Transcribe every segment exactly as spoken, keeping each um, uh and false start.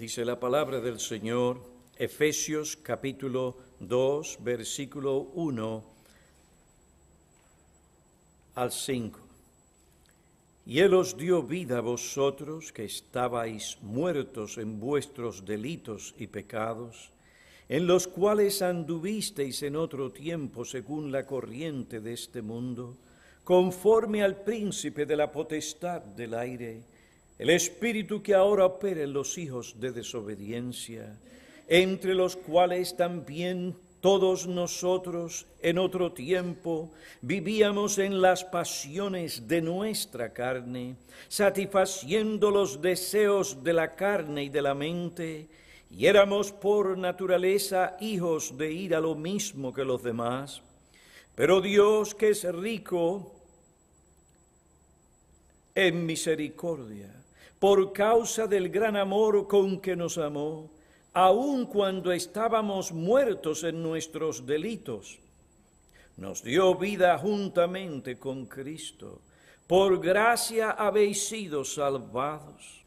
Dice la palabra del Señor, Efesios capítulo dos, versículo uno al cinco. Y Él os dio vida a vosotros, que estabais muertos en vuestros delitos y pecados, en los cuales anduvisteis en otro tiempo según la corriente de este mundo, conforme al príncipe de la potestad del aire, el espíritu que ahora opera en los hijos de desobediencia, entre los cuales también todos nosotros en otro tiempo vivíamos en las pasiones de nuestra carne, satisfaciendo los deseos de la carne y de la mente, y éramos por naturaleza hijos de ira lo mismo que los demás. Pero Dios, que es rico en misericordia, por causa del gran amor con que nos amó, aun cuando estábamos muertos en nuestros delitos, nos dio vida juntamente con Cristo. Por gracia habéis sido salvados.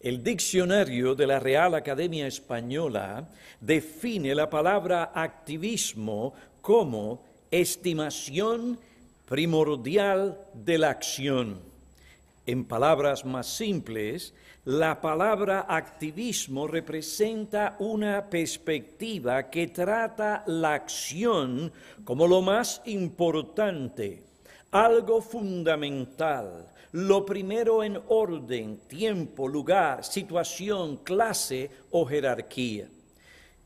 El diccionario de la Real Academia Española define la palabra activismo como estimación primordial de la acción. En palabras más simples, la palabra activismo representa una perspectiva que trata la acción como lo más importante, algo fundamental, lo primero en orden, tiempo, lugar, situación, clase o jerarquía.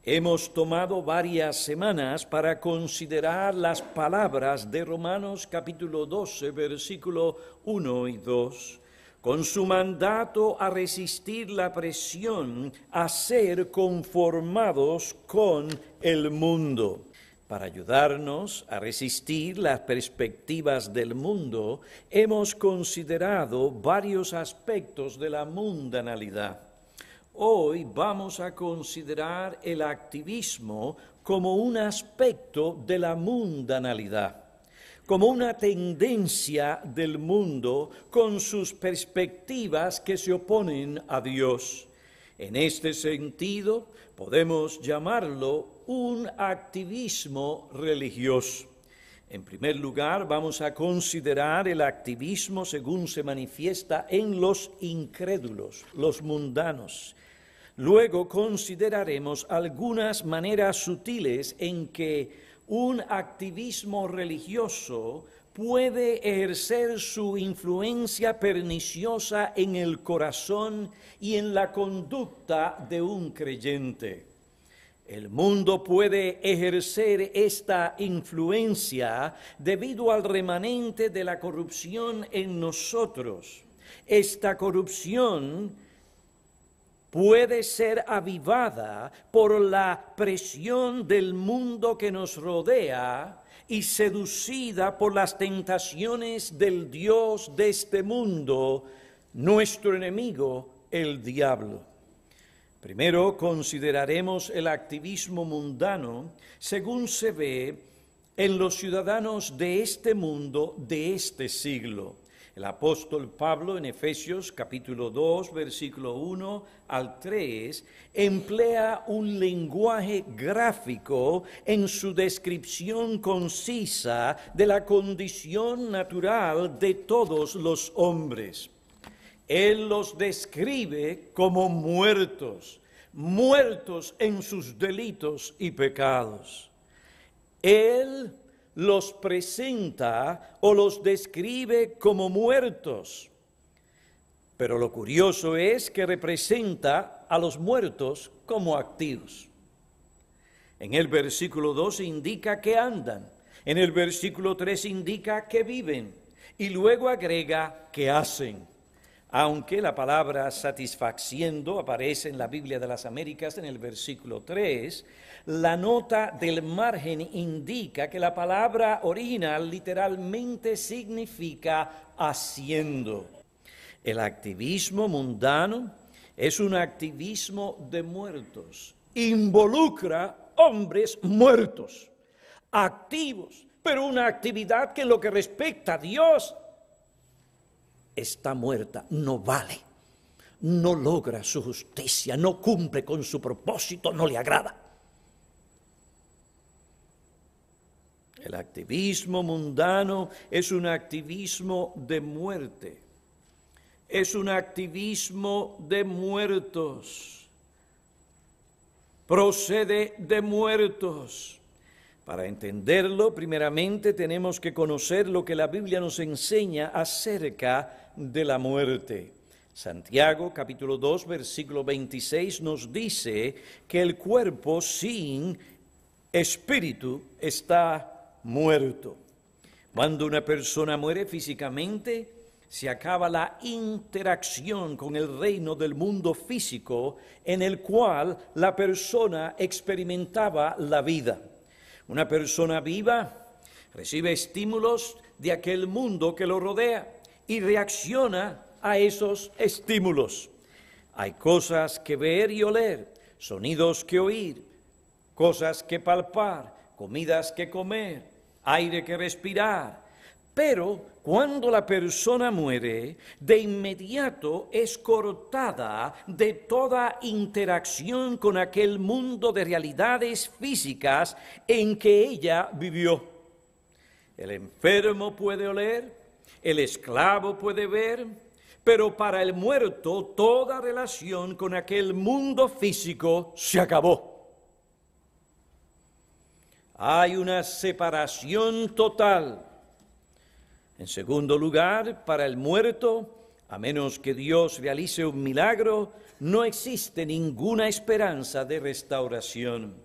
Hemos tomado varias semanas para considerar las palabras de Romanos capítulo doce, versículo uno y dos, con su mandato a resistir la presión, a ser conformados con el mundo. Para ayudarnos a resistir las perspectivas del mundo, hemos considerado varios aspectos de la mundanalidad. Hoy vamos a considerar el activismo como un aspecto de la mundanalidad, como una tendencia del mundo con sus perspectivas que se oponen a Dios. En este sentido, podemos llamarlo un activismo religioso. En primer lugar, vamos a considerar el activismo según se manifiesta en los incrédulos, los mundanos. Luego consideraremos algunas maneras sutiles en que un activismo religioso puede ejercer su influencia perniciosa en el corazón y en la conducta de un creyente. El mundo puede ejercer esta influencia debido al remanente de la corrupción en nosotros. Esta corrupción puede ser avivada por la presión del mundo que nos rodea y seducida por las tentaciones del Dios de este mundo, nuestro enemigo, el diablo. Primero consideraremos el activismo mundano según se ve en los ciudadanos de este mundo, de este siglo. El apóstol Pablo en Efesios capítulo dos, versículo uno al tres, emplea un lenguaje gráfico en su descripción concisa de la condición natural de todos los hombres. Él los describe como muertos, muertos en sus delitos y pecados. Él los presenta o los describe como muertos. Pero lo curioso es que representa a los muertos como activos. En el versículo dos indica que andan, en el versículo tres indica que viven y luego agrega que hacen. Aunque la palabra satisfaciendo aparece en la Biblia de las Américas en el versículo tres, la nota del margen indica que la palabra original literalmente significa haciendo. El activismo mundano es un activismo de muertos. Involucra hombres muertos, activos, pero una actividad que en lo que respecta a Dios está muerta, no vale, no logra su justicia, no cumple con su propósito, no le agrada. El activismo mundano es un activismo de muerte, es un activismo de muertos, procede de muertos. Para entenderlo, primeramente tenemos que conocer lo que la Biblia nos enseña acerca de la muerte. Santiago, capítulo dos, versículo veintiséis, nos dice que el cuerpo sin espíritu está muerto. Cuando una persona muere físicamente, se acaba la interacción con el reino del mundo físico en el cual la persona experimentaba la vida. Una persona viva recibe estímulos de aquel mundo que lo rodea y reacciona a esos estímulos. Hay cosas que ver y oler, sonidos que oír, cosas que palpar, comidas que comer, aire que respirar. Pero cuando la persona muere, de inmediato es cortada de toda interacción con aquel mundo de realidades físicas en que ella vivió. El enfermo puede oler, el esclavo puede ver, pero para el muerto toda relación con aquel mundo físico se acabó. Hay una separación total. En segundo lugar, para el muerto, a menos que Dios realice un milagro, no existe ninguna esperanza de restauración.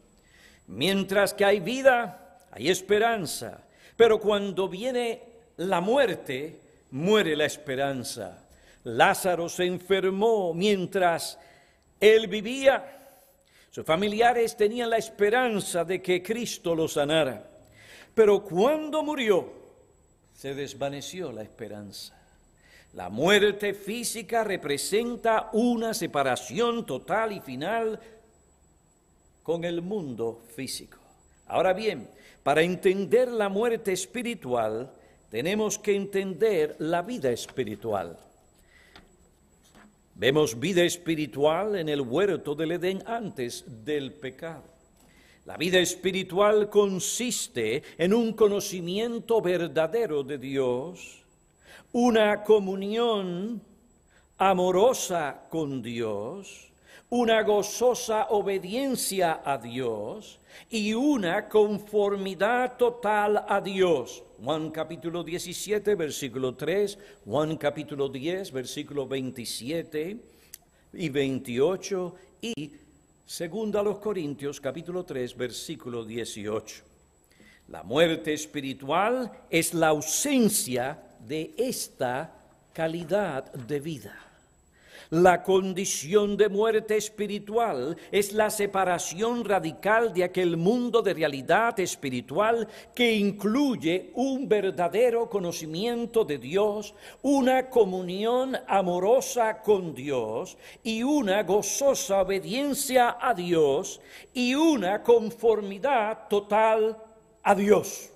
Mientras que hay vida, hay esperanza, pero cuando viene la muerte, muere la esperanza. Lázaro se enfermó mientras él vivía. Sus familiares tenían la esperanza de que Cristo lo sanara, pero cuando murió, se desvaneció la esperanza. La muerte física representa una separación total y final con el mundo físico. Ahora bien, para entender la muerte espiritual, tenemos que entender la vida espiritual. Vemos vida espiritual en el huerto del Edén antes del pecado. La vida espiritual consiste en un conocimiento verdadero de Dios, una comunión amorosa con Dios, una gozosa obediencia a Dios y una conformidad total a Dios. Juan capítulo diecisiete, versículo tres, Juan capítulo diez, versículo veintisiete y veintiocho y Segunda a los Corintios, capítulo tres, versículo dieciocho. La muerte espiritual es la ausencia de esta calidad de vida. La condición de muerte espiritual es la separación radical de aquel mundo de realidad espiritual que incluye un verdadero conocimiento de Dios, una comunión amorosa con Dios y una gozosa obediencia a Dios y una conformidad total a Dios.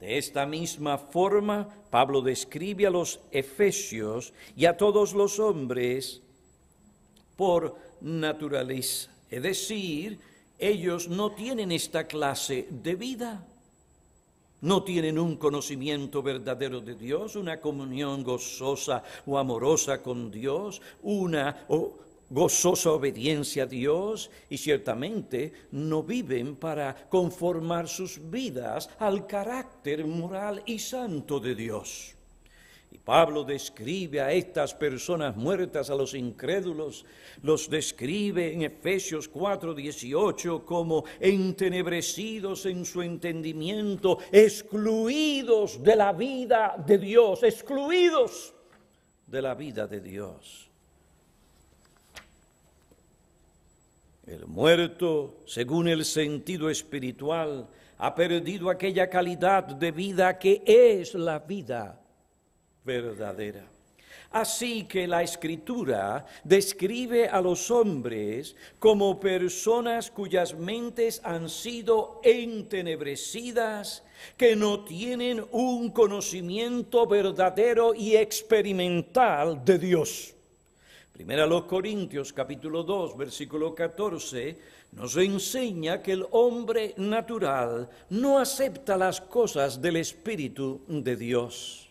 De esta misma forma, Pablo describe a los efesios y a todos los hombres por naturaleza. Es decir, ellos no tienen esta clase de vida, no tienen un conocimiento verdadero de Dios, una comunión gozosa o amorosa con Dios, una o gozosa obediencia a Dios y ciertamente no viven para conformar sus vidas al carácter moral y santo de Dios. Y Pablo describe a estas personas muertas, a los incrédulos, los describe en Efesios cuatro dieciocho como entenebrecidos en su entendimiento, excluidos de la vida de Dios, excluidos de la vida de Dios. El muerto, según el sentido espiritual, ha perdido aquella calidad de vida que es la vida verdadera. Así que la Escritura describe a los hombres como personas cuyas mentes han sido entenebrecidas, que no tienen un conocimiento verdadero y experimental de Dios. Primera a los Corintios, capítulo dos, versículo catorce, nos enseña que el hombre natural no acepta las cosas del Espíritu de Dios,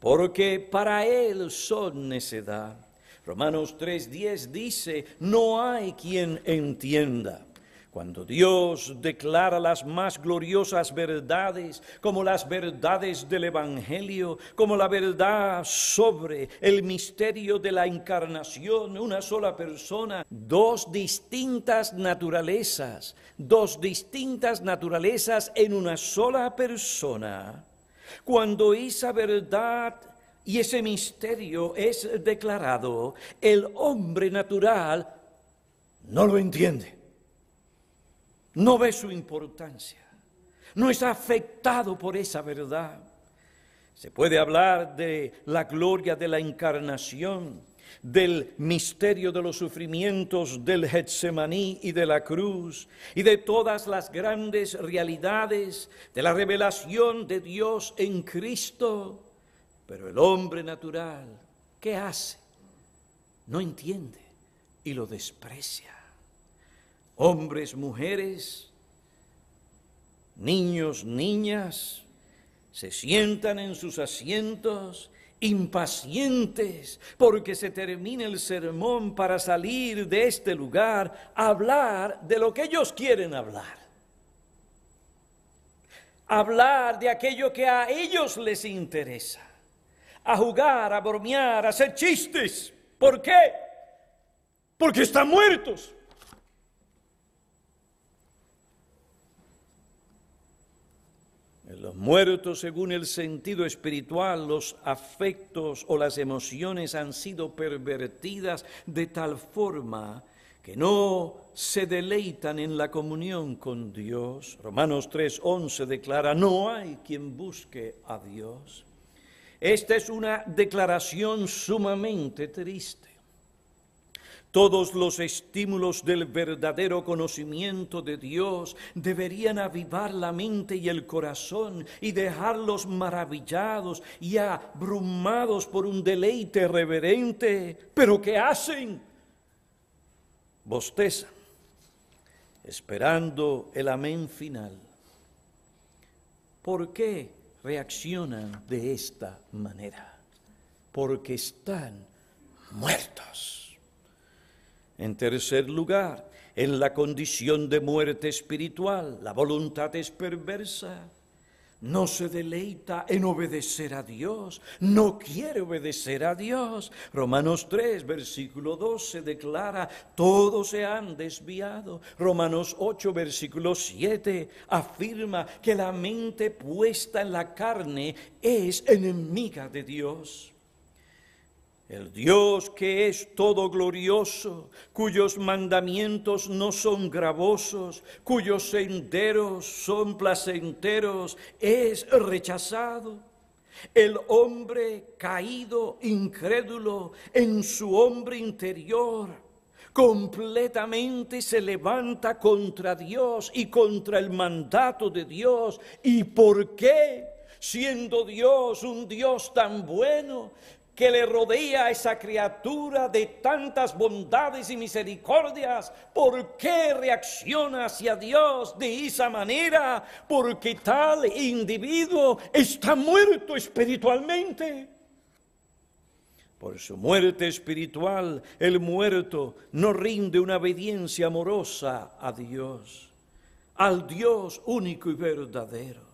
porque para él son necedad. Romanos tres diez dice, no hay quien entienda. Cuando Dios declara las más gloriosas verdades, como las verdades del Evangelio, como la verdad sobre el misterio de la encarnación, una sola persona, dos distintas naturalezas, dos distintas naturalezas en una sola persona. Cuando esa verdad y ese misterio es declarado, el hombre natural no lo entiende. No ve su importancia, no es afectado por esa verdad. Se puede hablar de la gloria de la encarnación, del misterio de los sufrimientos del Getsemaní y de la cruz, y de todas las grandes realidades de la revelación de Dios en Cristo. Pero el hombre natural, ¿qué hace? No entiende y lo desprecia. Hombres, mujeres, niños, niñas, se sientan en sus asientos impacientes porque se termina el sermón para salir de este lugar a hablar de lo que ellos quieren hablar. Hablar de aquello que a ellos les interesa. A jugar, a bromear, a hacer chistes. ¿Por qué? Porque están muertos. Los muertos, según el sentido espiritual, los afectos o las emociones han sido pervertidas de tal forma que no se deleitan en la comunión con Dios. Romanos tres once declara, no hay quien busque a Dios. Esta es una declaración sumamente triste. Todos los estímulos del verdadero conocimiento de Dios deberían avivar la mente y el corazón y dejarlos maravillados y abrumados por un deleite reverente. ¿Pero qué hacen? Bostezan, esperando el amén final. ¿Por qué reaccionan de esta manera? Porque están muertos. En tercer lugar, en la condición de muerte espiritual, la voluntad es perversa. No se deleita en obedecer a Dios, no quiere obedecer a Dios. Romanos tres, versículo doce, declara, todos se han desviado. Romanos ocho, versículo siete, afirma que la mente puesta en la carne es enemiga de Dios. El Dios que es todo glorioso, cuyos mandamientos no son gravosos, cuyos senderos son placenteros, es rechazado. El hombre caído, incrédulo, en su hombre interior, completamente se levanta contra Dios y contra el mandato de Dios. ¿Y por qué? Siendo Dios un Dios tan bueno, que le rodea a esa criatura de tantas bondades y misericordias, ¿por qué reacciona hacia Dios de esa manera? Porque tal individuo está muerto espiritualmente. Por su muerte espiritual, el muerto no rinde una obediencia amorosa a Dios, al Dios único y verdadero.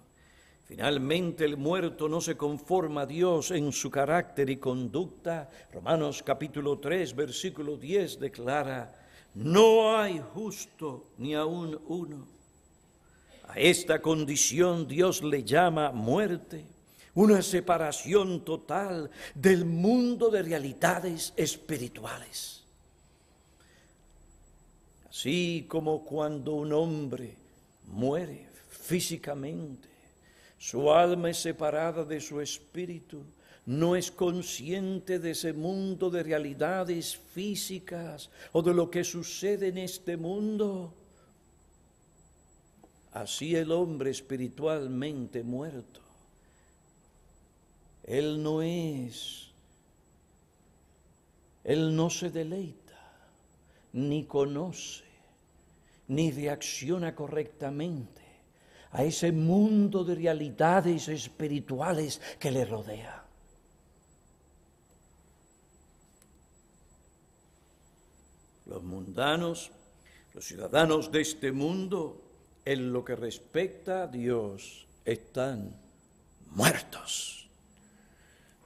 Finalmente, el muerto no se conforma a Dios en su carácter y conducta. Romanos capítulo tres, versículo diez declara, no hay justo ni aún uno. A esta condición Dios le llama muerte, una separación total del mundo de realidades espirituales. Así como cuando un hombre muere físicamente, su alma es separada de su espíritu, no es consciente de ese mundo de realidades físicas o de lo que sucede en este mundo. Así el hombre espiritualmente muerto, él no es Él no se deleita, ni conoce, ni reacciona correctamente a ese mundo de realidades espirituales que le rodea. Los mundanos, los ciudadanos de este mundo, en lo que respecta a Dios, están muertos.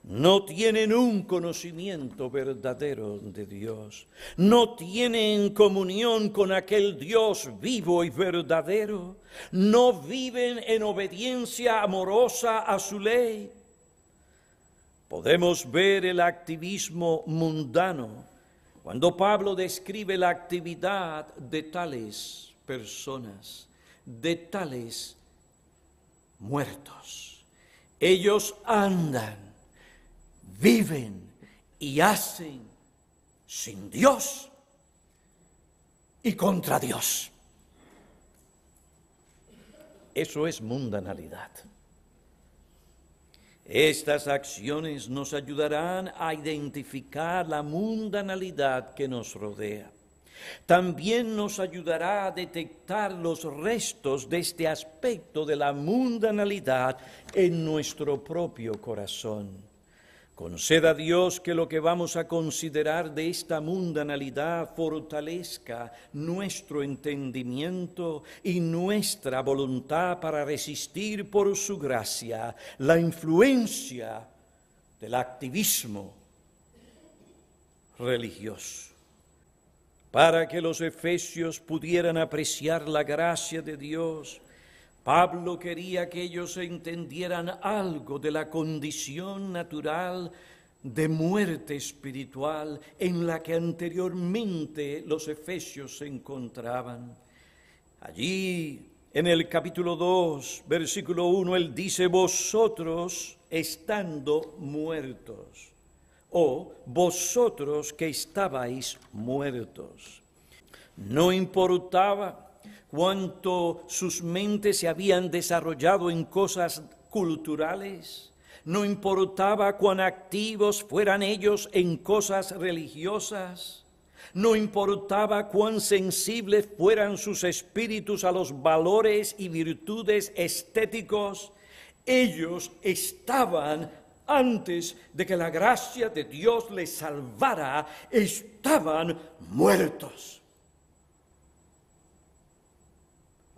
No tienen un conocimiento verdadero de Dios. No tienen comunión con aquel Dios vivo y verdadero. No viven en obediencia amorosa a su ley. Podemos ver el activismo mundano cuando Pablo describe la actividad de tales personas, de tales muertos. Ellos andan, viven y hacen sin Dios y contra Dios. Eso es mundanalidad. Estas acciones nos ayudarán a identificar la mundanalidad que nos rodea. También nos ayudará a detectar los restos de este aspecto de la mundanalidad en nuestro propio corazón. Conceda a Dios que lo que vamos a considerar de esta mundanalidad fortalezca nuestro entendimiento y nuestra voluntad para resistir por su gracia la influencia del activismo religioso. Para que los efesios pudieran apreciar la gracia de Dios, Pablo quería que ellos entendieran algo de la condición natural de muerte espiritual en la que anteriormente los efesios se encontraban. Allí, en el capítulo dos, versículo uno, él dice, «Vosotros estando muertos», o «vosotros que estabais muertos». No importaba cuánto sus mentes se habían desarrollado en cosas culturales, no importaba cuán activos fueran ellos en cosas religiosas, no importaba cuán sensibles fueran sus espíritus a los valores y virtudes estéticos, ellos estaban, antes de que la gracia de Dios les salvara, estaban muertos.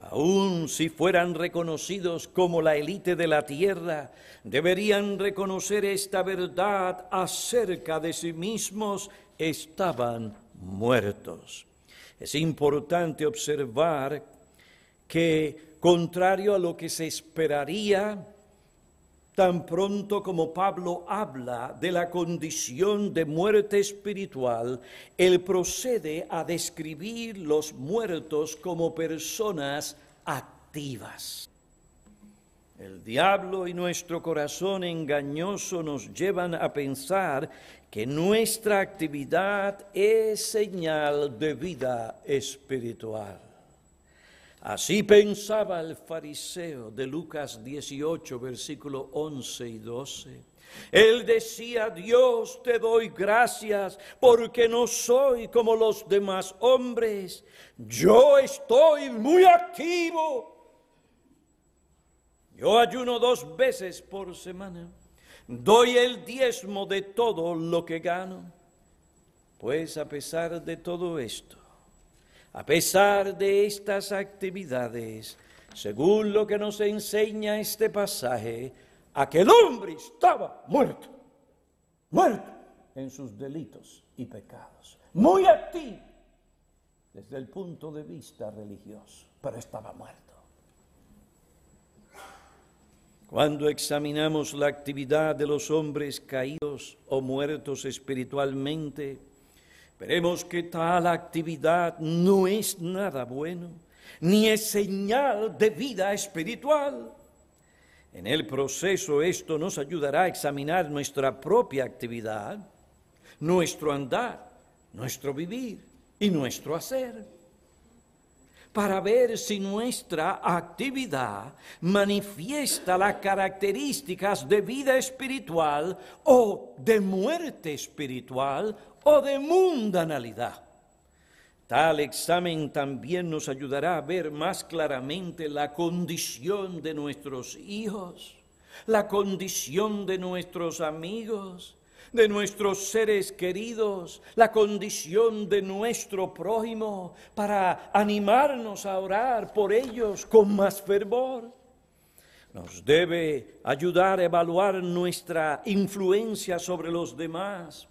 Aun si fueran reconocidos como la élite de la tierra, deberían reconocer esta verdad acerca de sí mismos: estaban muertos. Es importante observar que, contrario a lo que se esperaría, tan pronto como Pablo habla de la condición de muerte espiritual, él procede a describir los muertos como personas activas. El diablo y nuestro corazón engañoso nos llevan a pensar que nuestra actividad es señal de vida espiritual. Así pensaba el fariseo de Lucas dieciocho, versículos once y doce. Él decía, Dios, te doy gracias porque no soy como los demás hombres. Yo estoy muy activo. Yo ayuno dos veces por semana. Doy el diezmo de todo lo que gano. Pues a pesar de todo esto, a pesar de estas actividades, según lo que nos enseña este pasaje, aquel hombre estaba muerto, muerto en sus delitos y pecados, muy activo desde el punto de vista religioso, pero estaba muerto. Cuando examinamos la actividad de los hombres caídos o muertos espiritualmente, veremos que tal actividad no es nada bueno, ni es señal de vida espiritual. En el proceso esto nos ayudará a examinar nuestra propia actividad, nuestro andar, nuestro vivir y nuestro hacer. para ver si nuestra actividad manifiesta las características de vida espiritual o de muerte espiritual o de mundanalidad. Tal examen también nos ayudará a ver más claramente la condición de nuestros hijos, la condición de nuestros amigos, de nuestros seres queridos, la condición de nuestro prójimo, para animarnos a orar por ellos con más fervor. Nos debe ayudar a evaluar nuestra influencia sobre los demás,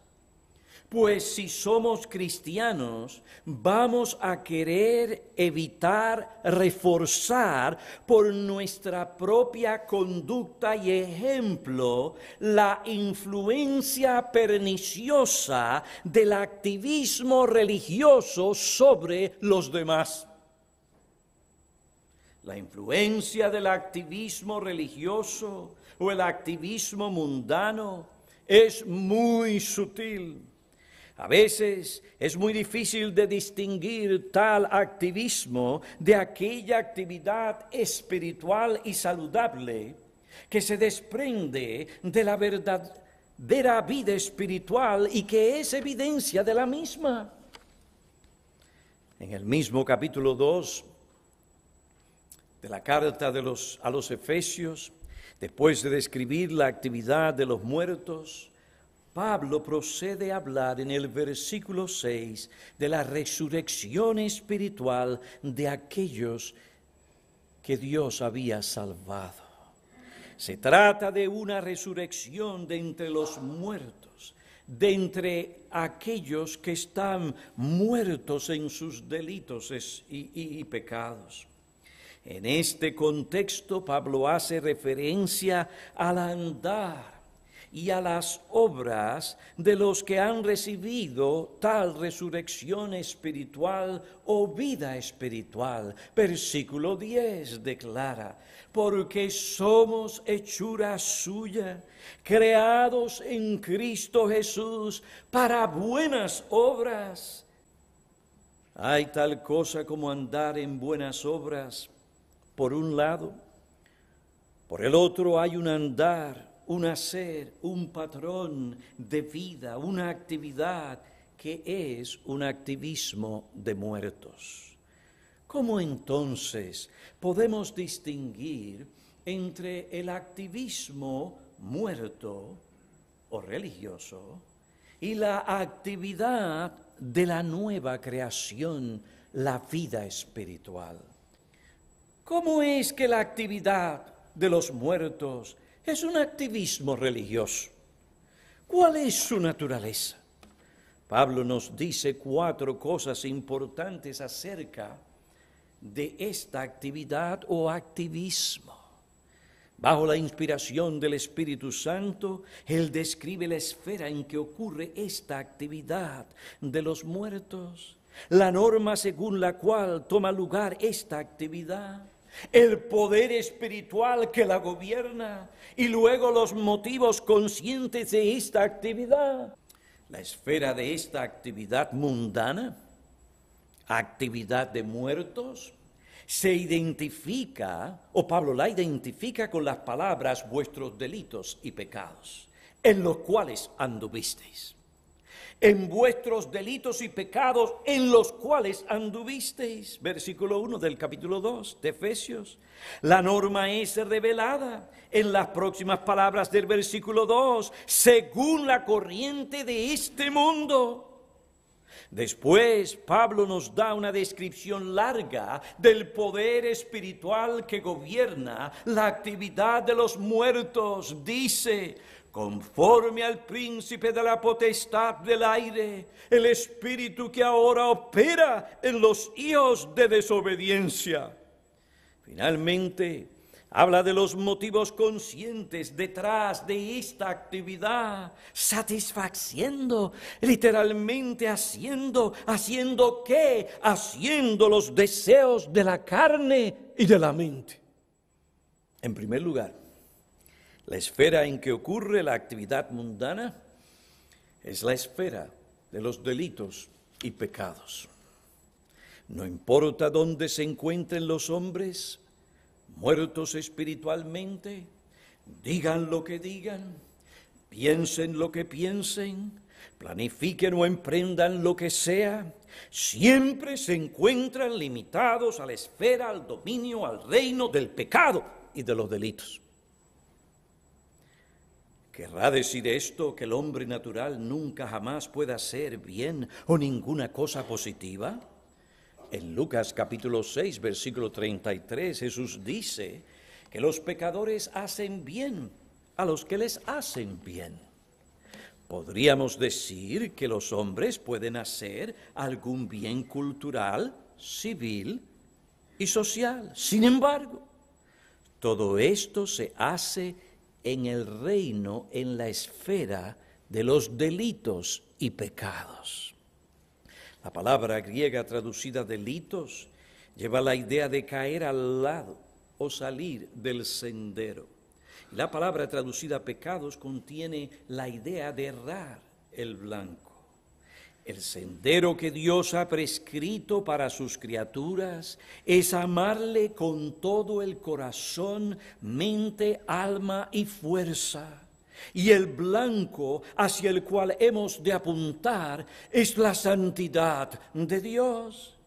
pues si somos cristianos, vamos a querer evitar, reforzar por nuestra propia conducta y ejemplo la influencia perniciosa del activismo religioso sobre los demás. La influencia del activismo religioso o el activismo mundano es muy sutil. A veces es muy difícil de distinguir tal activismo de aquella actividad espiritual y saludable que se desprende de la verdadera vida espiritual y que es evidencia de la misma. En el mismo capítulo dos de la carta de los, a los Efesios, después de describir la actividad de los muertos, Pablo procede a hablar en el versículo seis de la resurrección espiritual de aquellos que Dios había salvado. Se trata de una resurrección de entre los muertos, de entre aquellos que están muertos en sus delitos y, y, y pecados. En este contexto, Pablo hace referencia al andar y a las obras de los que han recibido tal resurrección espiritual o vida espiritual. Versículo diez declara: porque somos hechura suya, creados en Cristo Jesús para buenas obras. Hay tal cosa como andar en buenas obras, por un lado; por el otro hay un andar, un hacer, un patrón de vida, una actividad que es un activismo de muertos. ¿Cómo entonces podemos distinguir entre el activismo muerto o religioso y la actividad de la nueva creación, la vida espiritual? ¿Cómo es que la actividad de los muertos es un activismo religioso? ¿Cuál es su naturaleza? Pablo nos dice cuatro cosas importantes acerca de esta actividad o activismo. Bajo la inspiración del Espíritu Santo, él describe la esfera en que ocurre esta actividad de los muertos, la norma según la cual toma lugar esta actividad, el poder espiritual que la gobierna y luego los motivos conscientes de esta actividad. La esfera de esta actividad mundana, actividad de muertos, se identifica, o Pablo la identifica con las palabras: vuestros delitos y pecados, en los cuales anduvisteis. En vuestros delitos y pecados en los cuales anduvisteis, versículo uno del capítulo dos de Efesios. La norma es revelada en las próximas palabras del versículo dos, según la corriente de este mundo. Después, Pablo nos da una descripción larga del poder espiritual que gobierna la actividad de los muertos. Dice: conforme al príncipe de la potestad del aire, el espíritu que ahora opera en los hijos de desobediencia. Finalmente, habla de los motivos conscientes detrás de esta actividad, satisfaciendo, literalmente haciendo, haciendo ¿qué? Haciendo los deseos de la carne y de la mente. En primer lugar, la esfera en que ocurre la actividad mundana es la esfera de los delitos y pecados. No importa dónde se encuentren los hombres, muertos espiritualmente, digan lo que digan, piensen lo que piensen, planifiquen o emprendan lo que sea, siempre se encuentran limitados a la esfera, al dominio, al reino del pecado y de los delitos. ¿Querrá decir esto que el hombre natural nunca jamás puede hacer bien o ninguna cosa positiva? En Lucas capítulo seis, versículo treinta y tres, Jesús dice que los pecadores hacen bien a los que les hacen bien. ¿Podríamos decir que los hombres pueden hacer algún bien cultural, civil y social? Sin embargo, todo esto se hace en el reino, en la esfera de los delitos y pecados. La palabra griega traducida delitos lleva la idea de caer al lado o salir del sendero. La palabra traducida pecados contiene la idea de errar el blanco. El sendero que Dios ha prescrito para sus criaturas es amarle con todo el corazón, mente, alma y fuerza. Y el blanco hacia el cual hemos de apuntar es la santidad de Dios.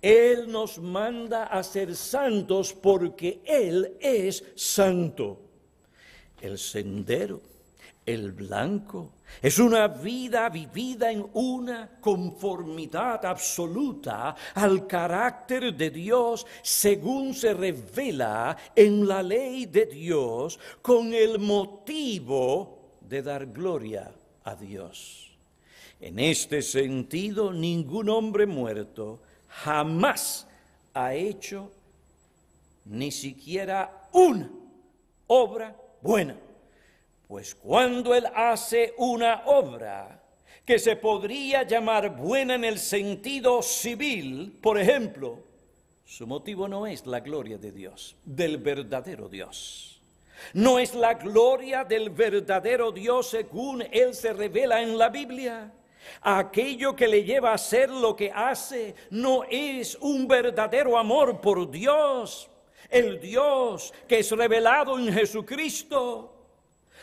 Él nos manda a ser santos porque Él es santo. El sendero, el blanco, es una vida vivida en una conformidad absoluta al carácter de Dios según se revela en la ley de Dios con el motivo de dar gloria a Dios. En este sentido, ningún hombre muerto jamás ha hecho ni siquiera una obra buena. Pues cuando Él hace una obra que se podría llamar buena en el sentido civil, por ejemplo, su motivo no es la gloria de Dios, del verdadero Dios. No es la gloria del verdadero Dios según Él se revela en la Biblia. Aquello que le lleva a hacer lo que hace no es un verdadero amor por Dios, el Dios que es revelado en Jesucristo.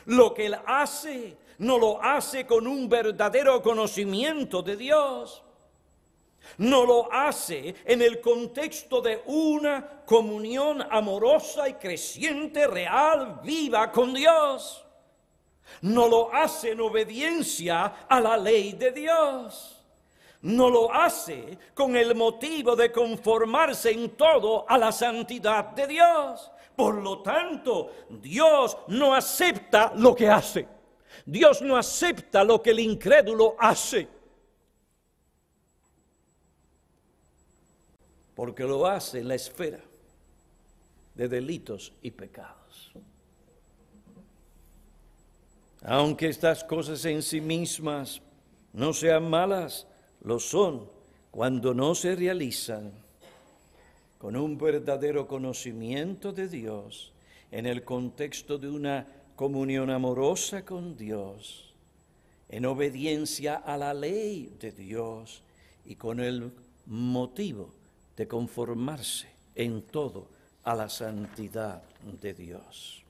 Lo que Él hace, no lo hace con un verdadero conocimiento de Dios. No lo hace en el contexto de una comunión amorosa y creciente, real, viva con Dios. No lo hace en obediencia a la ley de Dios. No lo hace con el motivo de conformarse en todo a la santidad de Dios. Por lo tanto, Dios no acepta lo que hace. Dios no acepta lo que el incrédulo hace. Porque lo hace en la esfera de delitos y pecados. Aunque estas cosas en sí mismas no sean malas, lo son cuando no se realizan con un verdadero conocimiento de Dios, en el contexto de una comunión amorosa con Dios, en obediencia a la ley de Dios y con el motivo de conformarse en todo a la santidad de Dios.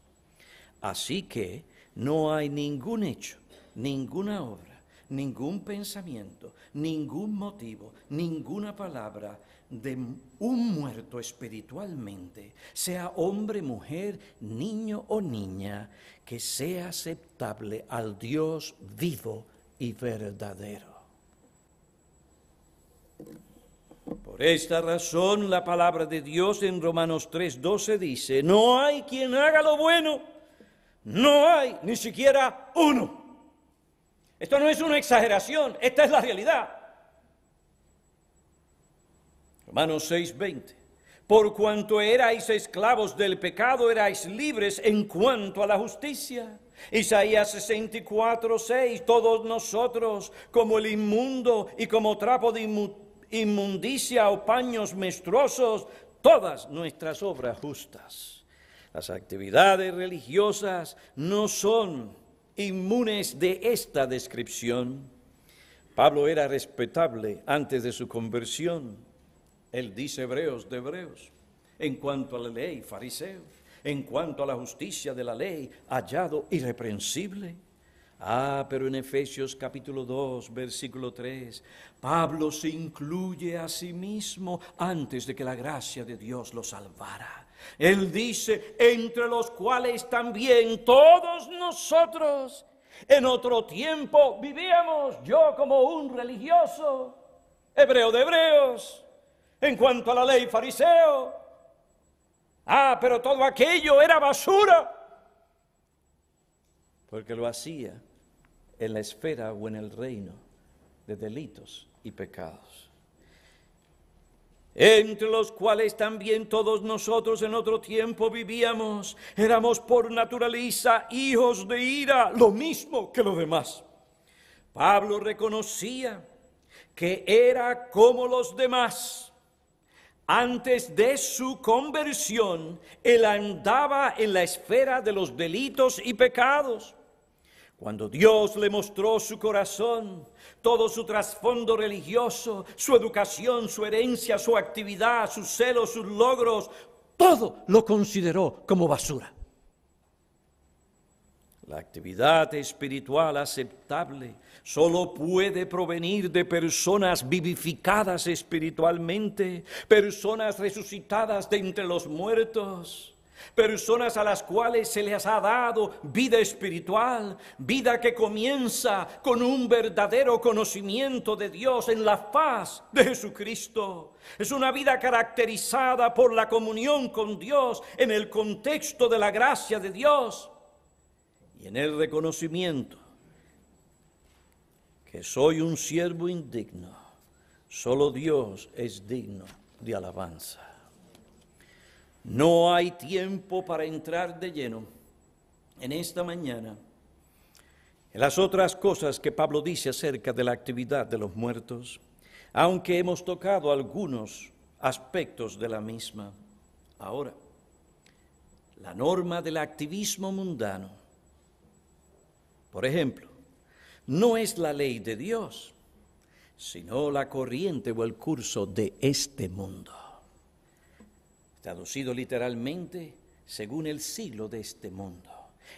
Así que no hay ningún hecho, ninguna obra, ningún pensamiento, ningún motivo, ninguna palabra de un muerto espiritualmente, sea hombre, mujer, niño o niña, que sea aceptable al Dios vivo y verdadero. Por esta razón, la palabra de Dios en Romanos tres doce dice: no hay quien haga lo bueno, no hay ni siquiera uno. Esto no es una exageración, esta es la realidad. Romanos seis veinte, por cuanto erais esclavos del pecado, erais libres en cuanto a la justicia. Isaías sesenta y cuatro seis, todos nosotros, como el inmundo y como trapo de inmundicia o paños menstruosos, todas nuestras obras justas. Las actividades religiosas no son inmunes de esta descripción. Pablo era respetable antes de su conversión. Él dice hebreos de hebreos, en cuanto a la ley, fariseo, en cuanto a la justicia de la ley, hallado irreprensible. Ah, pero en Efesios capítulo dos, versículo tres, Pablo se incluye a sí mismo antes de que la gracia de Dios lo salvara. Él dice, entre los cuales también todos nosotros en otro tiempo vivíamos, yo como un religioso, hebreo de hebreos, en cuanto a la ley fariseo. Ah, pero todo aquello era basura, porque lo hacía en la esfera o en el reino de delitos y pecados. Entre los cuales también todos nosotros en otro tiempo vivíamos, éramos por naturaleza hijos de ira, lo mismo que los demás. Pablo reconocía que era como los demás. Antes de su conversión, él andaba en la esfera de los delitos y pecados. Cuando Dios le mostró su corazón, todo su trasfondo religioso, su educación, su herencia, su actividad, sus celos, sus logros, todo lo consideró como basura. La actividad espiritual aceptable solo puede provenir de personas vivificadas espiritualmente, personas resucitadas de entre los muertos, personas a las cuales se les ha dado vida espiritual, vida que comienza con un verdadero conocimiento de Dios en la faz de Jesucristo. Es una vida caracterizada por la comunión con Dios en el contexto de la gracia de Dios y en el reconocimiento que soy un siervo indigno, solo Dios es digno de alabanza. No hay tiempo para entrar de lleno en esta mañana en las otras cosas que Pablo dice acerca de la actividad de los muertos, aunque hemos tocado algunos aspectos de la misma. Ahora, la norma del activismo mundano, por ejemplo, no es la ley de Dios, sino la corriente o el curso de este mundo. Traducido literalmente, según el siglo de este mundo,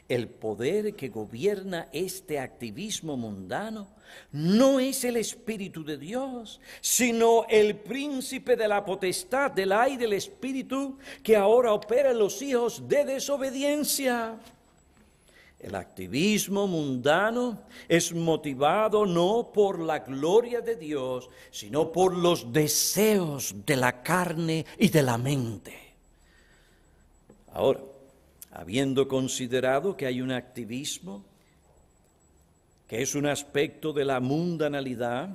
el poder que gobierna este activismo mundano no es el Espíritu de Dios, sino el príncipe de la potestad del aire del Espíritu que ahora opera en los hijos de desobediencia. El activismo mundano es motivado no por la gloria de Dios, sino por los deseos de la carne y de la mente. Ahora, habiendo considerado que hay un activismo, que es un aspecto de la mundanalidad,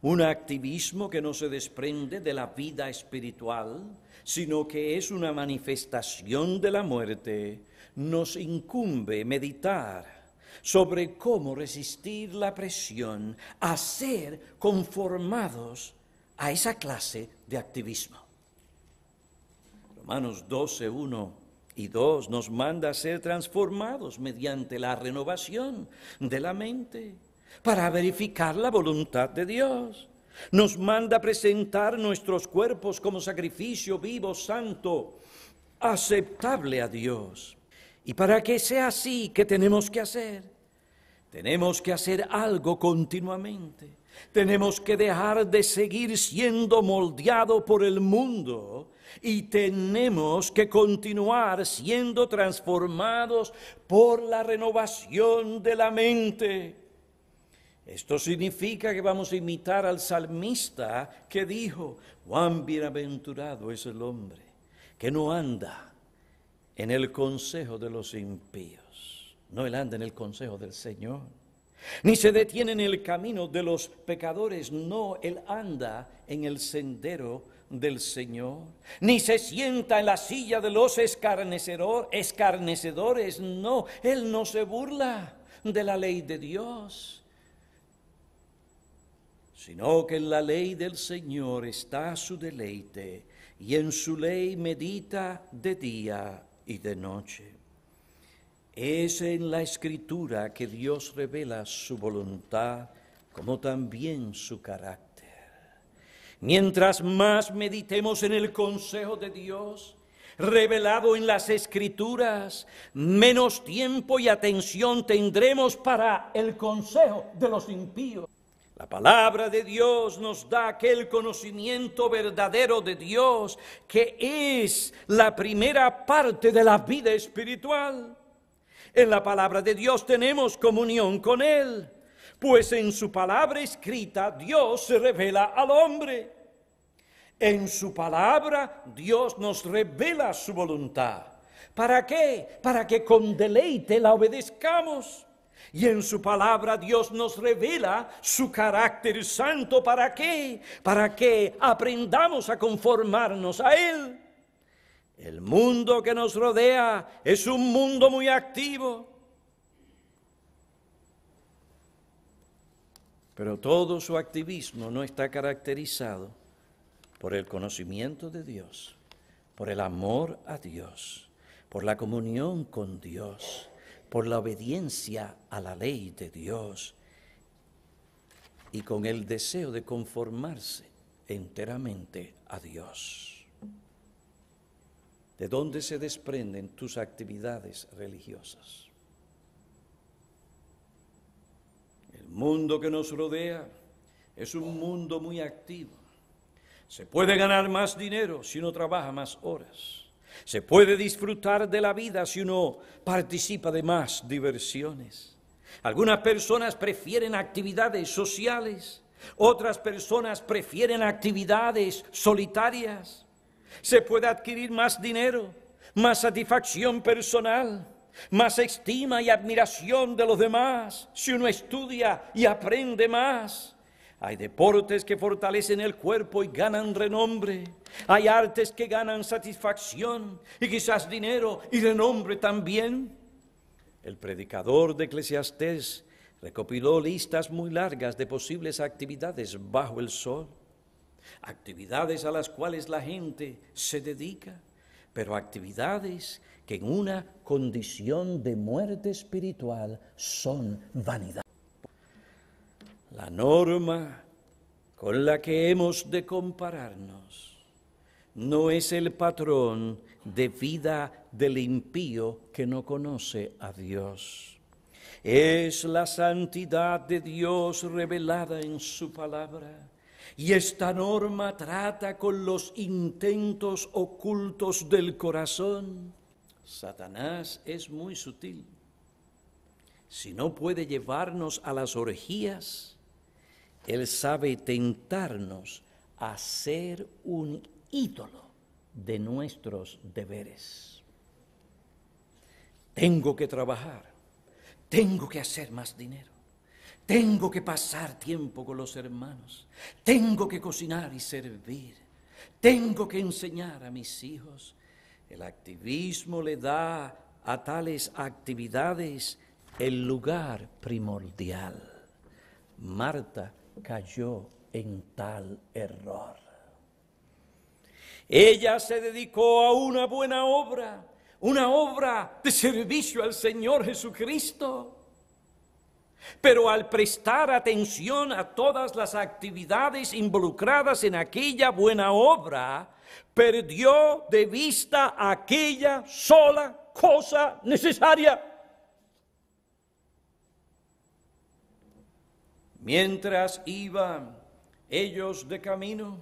un activismo que no se desprende de la vida espiritual, sino que es una manifestación de la muerte, nos incumbe meditar sobre cómo resistir la presión a ser conformados a esa clase de activismo. Romanos doce, uno y dos nos manda a ser transformados mediante la renovación de la mente para verificar la voluntad de Dios. Nos manda a presentar nuestros cuerpos como sacrificio vivo, santo, aceptable a Dios. Y para que sea así, ¿qué tenemos que hacer? Tenemos que hacer algo continuamente. Tenemos que dejar de seguir siendo moldeado por el mundo y tenemos que continuar siendo transformados por la renovación de la mente. Esto significa que vamos a imitar al salmista que dijo, cuán bienaventurado es el hombre que no anda en el consejo de los impíos. No, él anda en el consejo del Señor. Ni se detiene en el camino de los pecadores. No, él anda en el sendero del Señor. Ni se sienta en la silla de los escarnecedores. No, él no se burla de la ley de Dios, sino que en la ley del Señor está su deleite, y en su ley medita de día y de noche. Es en la Escritura que Dios revela su voluntad, como también su carácter. Mientras más meditemos en el consejo de Dios, revelado en las Escrituras, menos tiempo y atención tendremos para el consejo de los impíos. La palabra de Dios nos da aquel conocimiento verdadero de Dios, que es la primera parte de la vida espiritual. En la palabra de Dios tenemos comunión con Él, pues en su palabra escrita Dios se revela al hombre. En su palabra Dios nos revela su voluntad. ¿Para qué? Para que con deleite la obedezcamos. Y en su palabra Dios nos revela su carácter santo. ¿Para qué? Para que aprendamos a conformarnos a Él. El mundo que nos rodea es un mundo muy activo, pero todo su activismo no está caracterizado por el conocimiento de Dios, por el amor a Dios, por la comunión con Dios, por la obediencia a la ley de Dios y con el deseo de conformarse enteramente a Dios. ¿De dónde se desprenden tus actividades religiosas? El mundo que nos rodea es un mundo muy activo. Se puede ganar más dinero si uno trabaja más horas. Se puede disfrutar de la vida si uno participa de más diversiones. Algunas personas prefieren actividades sociales, otras personas prefieren actividades solitarias. Se puede adquirir más dinero, más satisfacción personal, más estima y admiración de los demás si uno estudia y aprende más. Hay deportes que fortalecen el cuerpo y ganan renombre. Hay artes que ganan satisfacción y quizás dinero y renombre también. El predicador de Eclesiastés recopiló listas muy largas de posibles actividades bajo el sol. Actividades a las cuales la gente se dedica, pero actividades que en una condición de muerte espiritual son vanidad. La norma con la que hemos de compararnos no es el patrón de vida del impío que no conoce a Dios. Es la santidad de Dios revelada en su palabra. Y esta norma trata con los intentos ocultos del corazón. Satanás es muy sutil. Si no puede llevarnos a las orgías, Él sabe tentarnos a ser un ídolo de nuestros deberes. Tengo que trabajar, tengo que hacer más dinero, tengo que pasar tiempo con los hermanos, tengo que cocinar y servir, tengo que enseñar a mis hijos. El activismo le da a tales actividades el lugar primordial. Marta cayó en tal error. Ella se dedicó a una buena obra, una obra de servicio al Señor Jesucristo. Pero al prestar atención a todas las actividades involucradas en aquella buena obra, perdió de vista aquella sola cosa necesaria. Mientras iban ellos de camino,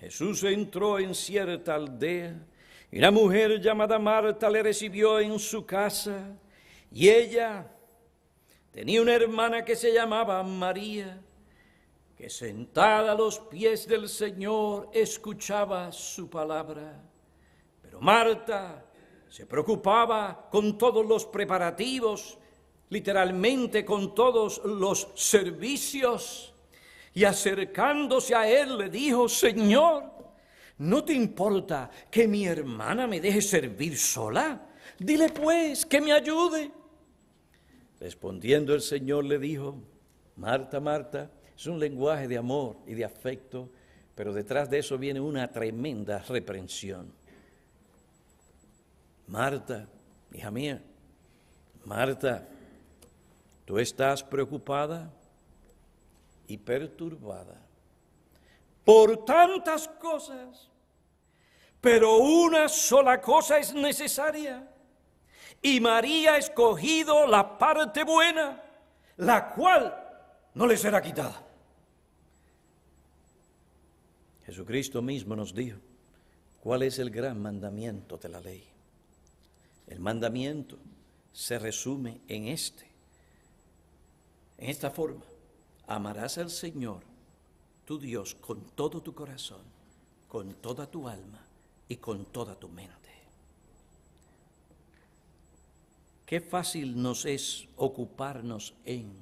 Jesús entró en cierta aldea, y una mujer llamada Marta le recibió en su casa, y ella tenía una hermana que se llamaba María, que sentada a los pies del Señor escuchaba su palabra. Pero Marta se preocupaba con todos los preparativos, literalmente con todos los servicios, y acercándose a él le dijo: Señor, ¿no te importa que mi hermana me deje servir sola? Dile pues que me ayude. Respondiendo el Señor le dijo: Marta, Marta, es un lenguaje de amor y de afecto, pero detrás de eso viene una tremenda reprensión. Marta, hija mía, Marta, tú estás preocupada y perturbada por tantas cosas, pero una sola cosa es necesaria. Y María ha escogido la parte buena, la cual no le será quitada. Jesucristo mismo nos dijo, ¿cuál es el gran mandamiento de la ley? El mandamiento se resume en este, en esta forma: amarás al Señor, tu Dios, con todo tu corazón, con toda tu alma y con toda tu mente. Qué fácil nos es ocuparnos en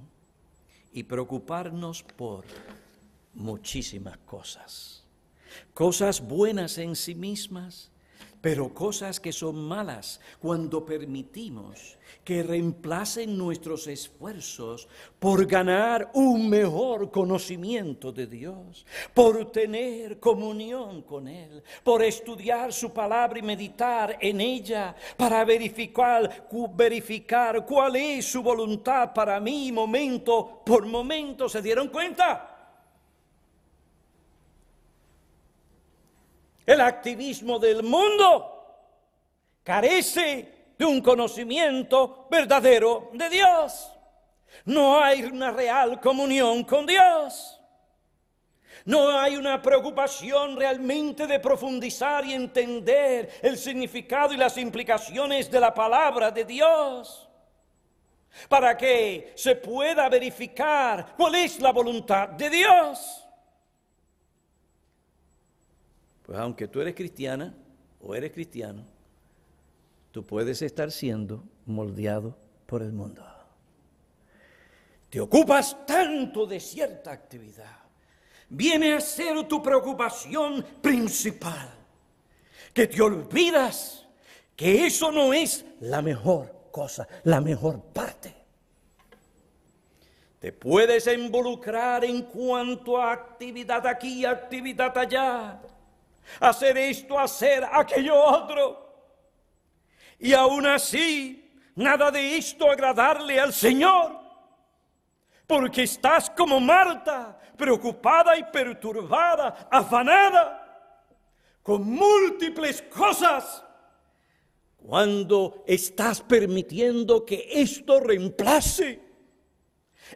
y preocuparnos por muchísimas cosas. Cosas buenas en sí mismas, pero cosas que son malas cuando permitimos que reemplacen nuestros esfuerzos por ganar un mejor conocimiento de Dios, por tener comunión con Él, por estudiar su palabra y meditar en ella para verificar, verificar cuál es su voluntad para mí, momento por momento. ¿Se dieron cuenta? El activismo del mundo carece de un conocimiento verdadero de Dios. No hay una real comunión con Dios. No hay una preocupación realmente de profundizar y entender el significado y las implicaciones de la palabra de Dios, para que se pueda verificar cuál es la voluntad de Dios. Pues aunque tú eres cristiana o eres cristiano, tú puedes estar siendo moldeado por el mundo. Te ocupas tanto de cierta actividad, viene a ser tu preocupación principal, que te olvidas que eso no es la mejor cosa, la mejor parte. Te puedes involucrar en cuanto a actividad aquí, actividad allá, hacer esto, hacer aquello otro, y aún así nada de esto agradarle al Señor, porque estás como Marta, preocupada y perturbada, afanada con múltiples cosas, cuando estás permitiendo que esto reemplace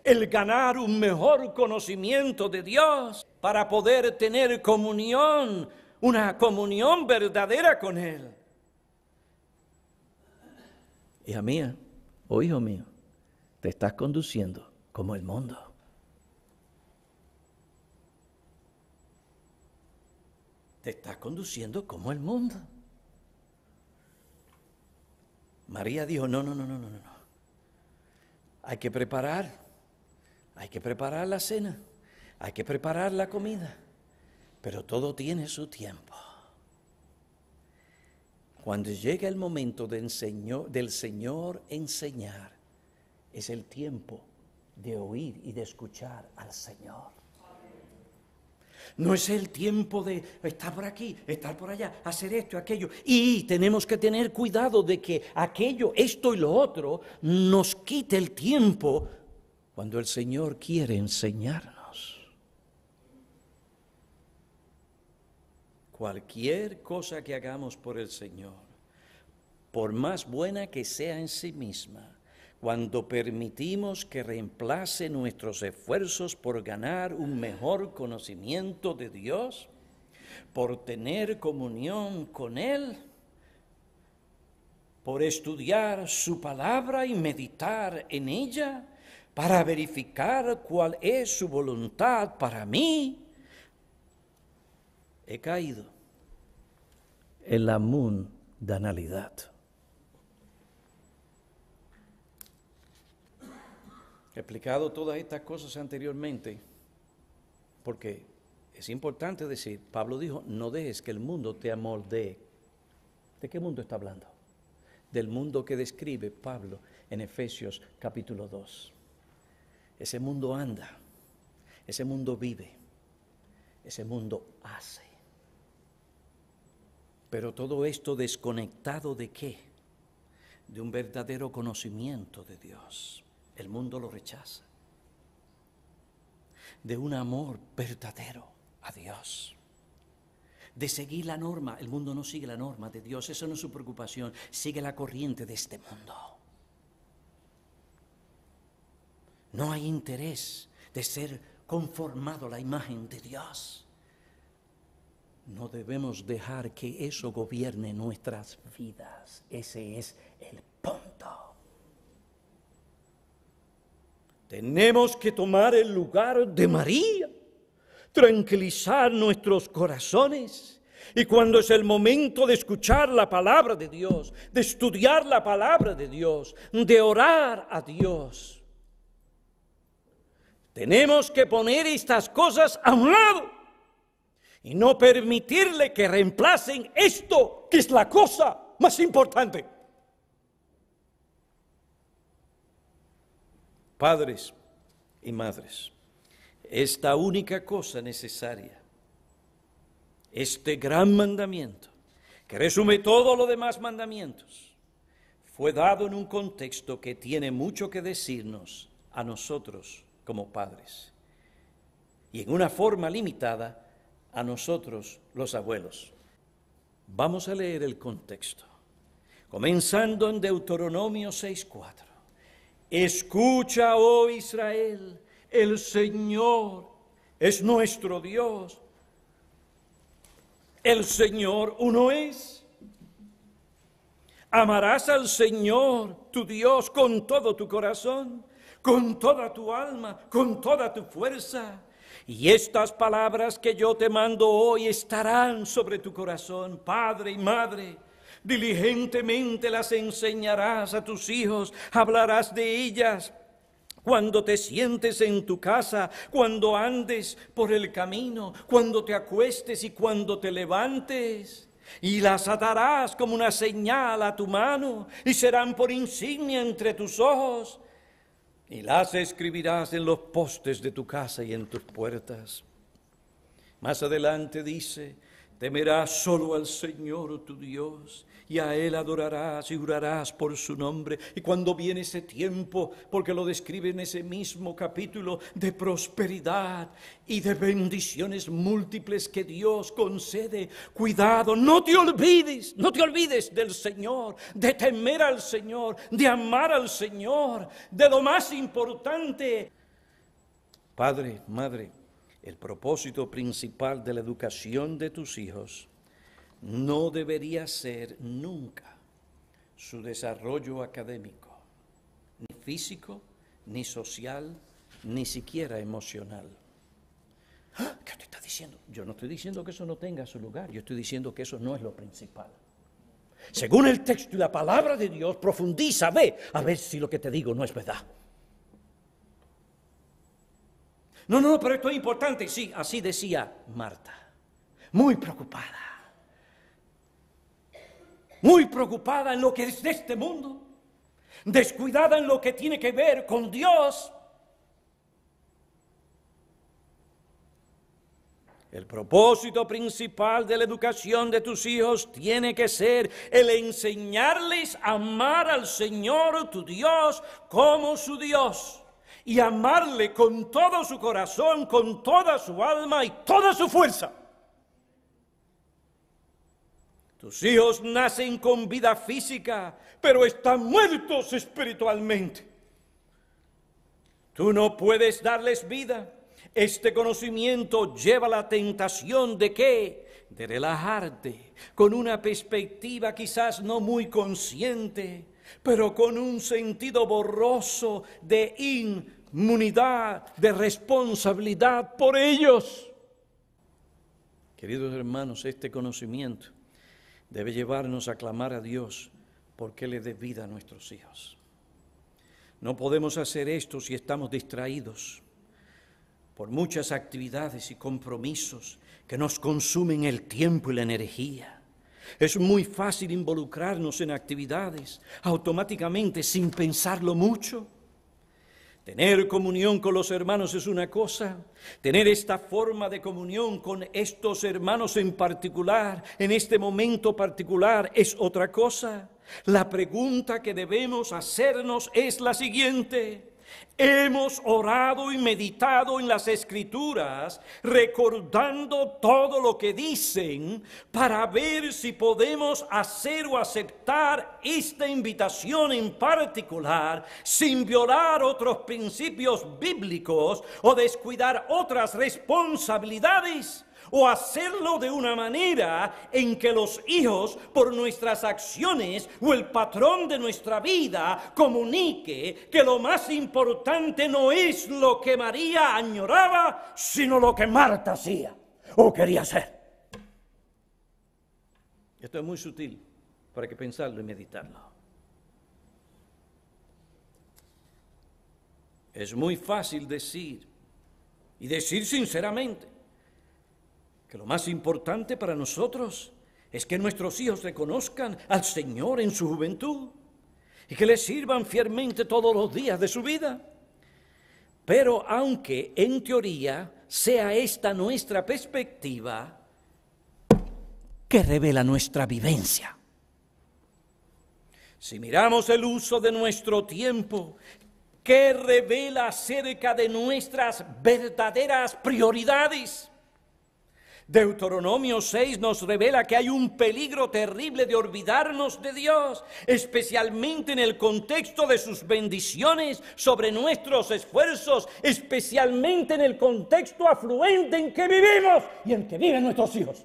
el ganar un mejor conocimiento de Dios para poder tener comunión, una comunión verdadera con Él. Hija mía o hijo mío, te estás conduciendo como el mundo. Te estás conduciendo como el mundo. María dijo, no, no, no, no, no, no. Hay que preparar, hay que preparar la cena, hay que preparar la comida. Pero todo tiene su tiempo. Cuando llega el momento del Señor, del Señor enseñar, es el tiempo de oír y de escuchar al Señor. No es el tiempo de estar por aquí, estar por allá, hacer esto y aquello. Y tenemos que tener cuidado de que aquello, esto y lo otro, nos quite el tiempo cuando el Señor quiere enseñarnos. Cualquier cosa que hagamos por el Señor, por más buena que sea en sí misma, cuando permitimos que reemplace nuestros esfuerzos por ganar un mejor conocimiento de Dios, por tener comunión con Él, por estudiar su palabra y meditar en ella, para verificar cuál es su voluntad para mí, he caído en la mundanalidad. He explicado todas estas cosas anteriormente, porque es importante decir, Pablo dijo, no dejes que el mundo te amoldee. ¿De qué mundo está hablando? Del mundo que describe Pablo en Efesios capítulo dos. Ese mundo anda, ese mundo vive, ese mundo hace. Pero todo esto desconectado ¿de qué? De un verdadero conocimiento de Dios. El mundo lo rechaza. De un amor verdadero. a Dios, de seguir la norma. El mundo no sigue la norma de Dios, eso no es su preocupación, sigue la corriente de este mundo. No hay interés de ser conformado a la imagen de Dios. No debemos dejar que eso gobierne nuestras vidas. Ese es el punto. Tenemos que tomar el lugar de María, tranquilizar nuestros corazones. Y cuando es el momento de escuchar la palabra de Dios, de estudiar la palabra de Dios, de orar a Dios, tenemos que poner estas cosas a un lado y no permitirle que reemplacen esto, que es la cosa más importante. Padres y madres, esta única cosa necesaria, este gran mandamiento, que resume todos los demás mandamientos, fue dado en un contexto que tiene mucho que decirnos a nosotros como padres, y en una forma limitada a nosotros los abuelos. Vamos a leer el contexto, comenzando en Deuteronomio seis cuatro. Escucha, oh Israel, el Señor es nuestro Dios, el Señor uno es. Amarás al Señor tu Dios con todo tu corazón, con toda tu alma, con toda tu fuerza. Y estas palabras que yo te mando hoy estarán sobre tu corazón. Padre y madre, diligentemente las enseñarás a tus hijos, hablarás de ellas cuando te sientes en tu casa, cuando andes por el camino, cuando te acuestes y cuando te levantes. Y las atarás como una señal a tu mano y serán por insignia entre tus ojos. Y las escribirás en los postes de tu casa y en tus puertas. Más adelante dice, temerás solo al Señor tu Dios, y a Él adorarás y jurarás por su nombre. Y cuando viene ese tiempo, porque lo describe en ese mismo capítulo, de prosperidad y de bendiciones múltiples que Dios concede, cuidado, no te olvides, no te olvides del Señor, de temer al Señor, de amar al Señor, de lo más importante. Padre, madre, el propósito principal de la educación de tus hijos no debería ser nunca su desarrollo académico, ni físico, ni social, ni siquiera emocional. ¿Qué te está diciendo? Yo no estoy diciendo que eso no tenga su lugar, yo estoy diciendo que eso no es lo principal. Según el texto y la palabra de Dios, profundiza, ve, a ver si lo que te digo no es verdad. No, no, pero esto es importante. Sí, así decía Marta, muy preocupada, muy preocupada en lo que es de este mundo, descuidada en lo que tiene que ver con Dios. El propósito principal de la educación de tus hijos tiene que ser el enseñarles a amar al Señor tu Dios como su Dios. Y amarle con todo su corazón, con toda su alma y toda su fuerza. Tus hijos nacen con vida física, pero están muertos espiritualmente. Tú no puedes darles vida. Este conocimiento lleva a la tentación de ¿qué? De relajarte con una perspectiva quizás no muy consciente, pero con un sentido borroso de inmunidad, de responsabilidad por ellos. Queridos hermanos, este conocimiento debe llevarnos a clamar a Dios porque le dé vida a nuestros hijos. No podemos hacer esto si estamos distraídos por muchas actividades y compromisos que nos consumen el tiempo y la energía. Es muy fácil involucrarnos en actividades automáticamente sin pensarlo mucho. Tener comunión con los hermanos es una cosa, tener esta forma de comunión con estos hermanos en particular, en este momento particular, es otra cosa. La pregunta que debemos hacernos es la siguiente: Hemos orado y meditado en las Escrituras, recordando todo lo que dicen, para ver si podemos hacer o aceptar esta invitación en particular, sin violar otros principios bíblicos o descuidar otras responsabilidades, o hacerlo de una manera en que los hijos, por nuestras acciones o el patrón de nuestra vida, comunique que lo más importante no es lo que María añoraba, sino lo que Marta hacía o quería hacer. Esto es muy sutil para que pensarlo y meditarlo. Es muy fácil decir, y decir sinceramente, que lo más importante para nosotros es que nuestros hijos reconozcan al Señor en su juventud y que le sirvan fielmente todos los días de su vida. Pero aunque en teoría sea esta nuestra perspectiva, que revela nuestra vivencia. Si miramos el uso de nuestro tiempo, ¿qué revela acerca de nuestras verdaderas prioridades? Deuteronomio seis nos revela que hay un peligro terrible de olvidarnos de Dios, especialmente en el contexto de sus bendiciones sobre nuestros esfuerzos, especialmente en el contexto afluente en que vivimos y en que viven nuestros hijos.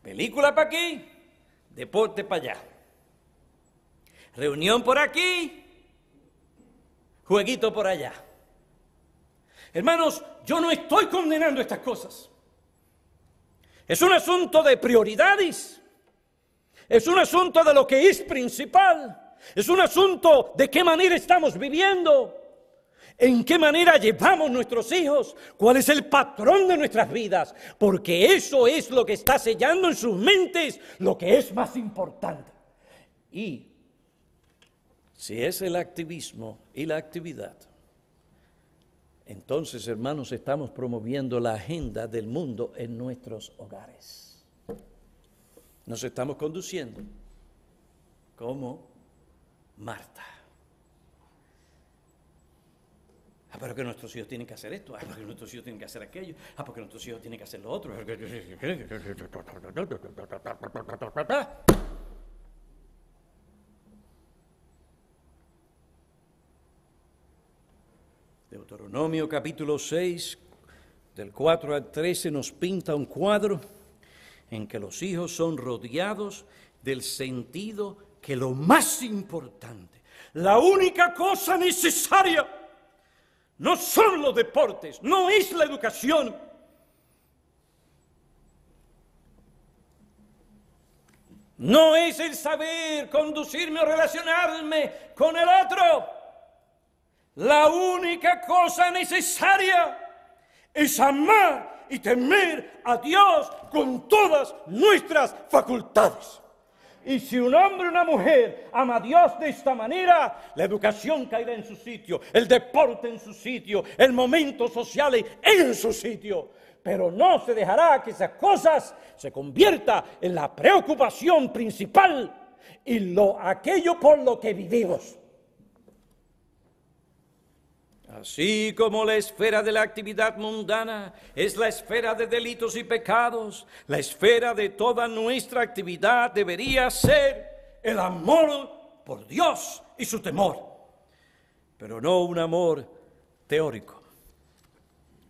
Película para aquí, deporte para allá. Reunión por aquí, jueguito por allá. Hermanos, yo no estoy condenando estas cosas. Es un asunto de prioridades. Es un asunto de lo que es principal. Es un asunto de qué manera estamos viviendo. En qué manera llevamos nuestros hijos. Cuál es el patrón de nuestras vidas. Porque eso es lo que está sellando en sus mentes lo que es más importante. Y si es el activismo y la actividad, entonces, hermanos, estamos promoviendo la agenda del mundo en nuestros hogares. Nos estamos conduciendo como Marta. Ah, pero que nuestros hijos tienen que hacer esto. Ah, pero que nuestros hijos tienen que hacer aquello. Ah, porque nuestros hijos tienen que hacer lo otro. Deuteronomio capítulo seis, del cuatro al trece, nos pinta un cuadro en que los hijos son rodeados del sentido que lo más importante, la única cosa necesaria, no son los deportes, no es la educación. No es el saber conducirme o relacionarme con el otro. La única cosa necesaria es amar y temer a Dios con todas nuestras facultades. Y si un hombre o una mujer ama a Dios de esta manera, la educación caerá en su sitio, el deporte en su sitio, el momento social en su sitio. Pero no se dejará que esas cosas se conviertan en la preocupación principal y lo, aquello por lo que vivimos. Así como la esfera de la actividad mundana es la esfera de delitos y pecados, la esfera de toda nuestra actividad debería ser el amor por Dios y su temor. Pero no un amor teórico,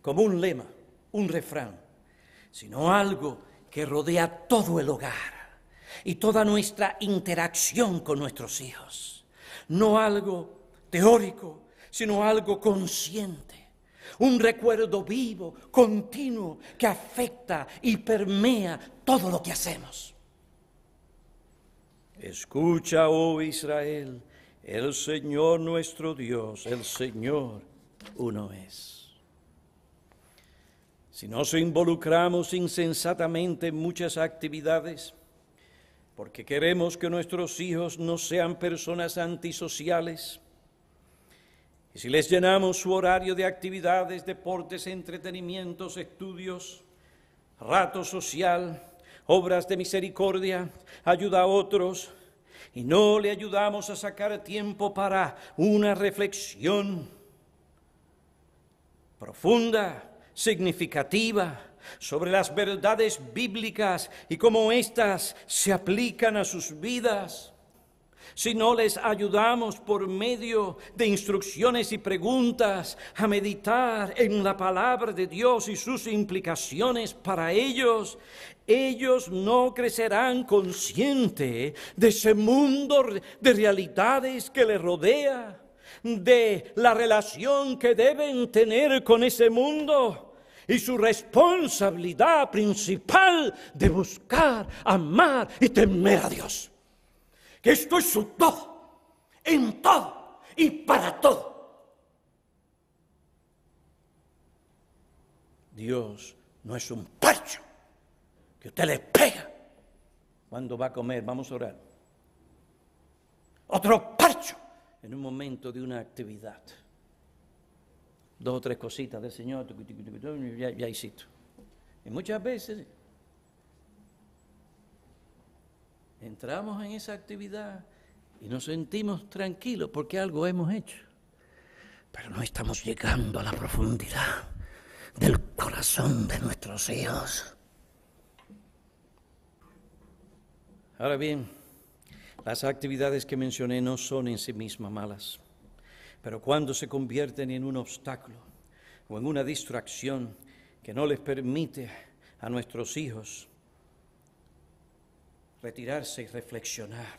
como un lema, un refrán, sino algo que rodea todo el hogar y toda nuestra interacción con nuestros hijos. No algo teórico, sino algo consciente, un recuerdo vivo, continuo, que afecta y permea todo lo que hacemos. Escucha, oh Israel, el Señor nuestro Dios, el Señor uno es. Si nos involucramos insensatamente en muchas actividades, porque queremos que nuestros hijos no sean personas antisociales, y si les llenamos su horario de actividades, deportes, entretenimientos, estudios, rato social, obras de misericordia, ayuda a otros, y no le ayudamos a sacar tiempo para una reflexión profunda, significativa, sobre las verdades bíblicas y cómo éstas se aplican a sus vidas, si no les ayudamos por medio de instrucciones y preguntas a meditar en la palabra de Dios y sus implicaciones para ellos, ellos no crecerán conscientes de ese mundo de realidades que les rodea, de la relación que deben tener con ese mundo. Y su responsabilidad principal de buscar, amar y temer a Dios. Que esto es su todo, en todo y para todo. Dios no es un parcho que usted le pega cuando va a comer, vamos a orar. Otro parcho en un momento de una actividad. Dos o tres cositas del Señor, ya, ya hiciste. Y muchas veces entramos en esa actividad y nos sentimos tranquilos porque algo hemos hecho. Pero no estamos llegando a la profundidad del corazón de nuestros hijos. Ahora bien, las actividades que mencioné no son en sí mismas malas. Pero cuando se convierten en un obstáculo o en una distracción que no les permite a nuestros hijos retirarse y reflexionar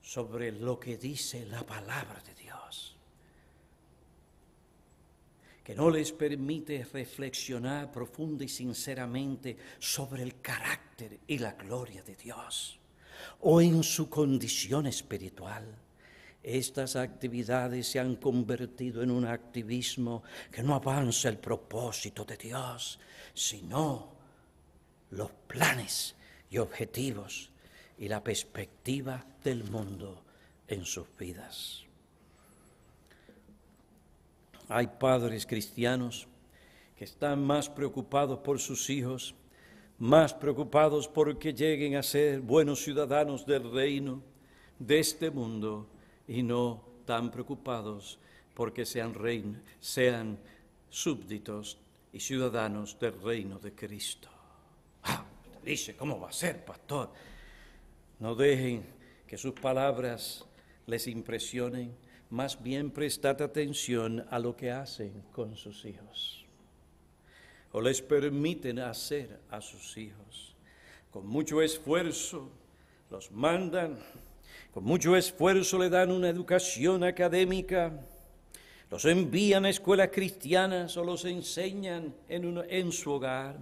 sobre lo que dice la palabra de Dios, que no les permite reflexionar profunda y sinceramente sobre el carácter y la gloria de Dios o en su condición espiritual, estas actividades se han convertido en un activismo que no avanza el propósito de Dios, sino los planes y objetivos y la perspectiva del mundo en sus vidas. Hay padres cristianos que están más preocupados por sus hijos, más preocupados por que lleguen a ser buenos ciudadanos del reino de este mundo, y no tan preocupados porque sean, rein, sean súbditos y ciudadanos del reino de Cristo. Ah, dice, ¿cómo va a ser, pastor? No dejen que sus palabras les impresionen, más bien prestad atención a lo que hacen con sus hijos, o les permiten hacer a sus hijos. Con mucho esfuerzo los mandan, con mucho esfuerzo le dan una educación académica, los envían a escuelas cristianas o los enseñan en, un, en su hogar,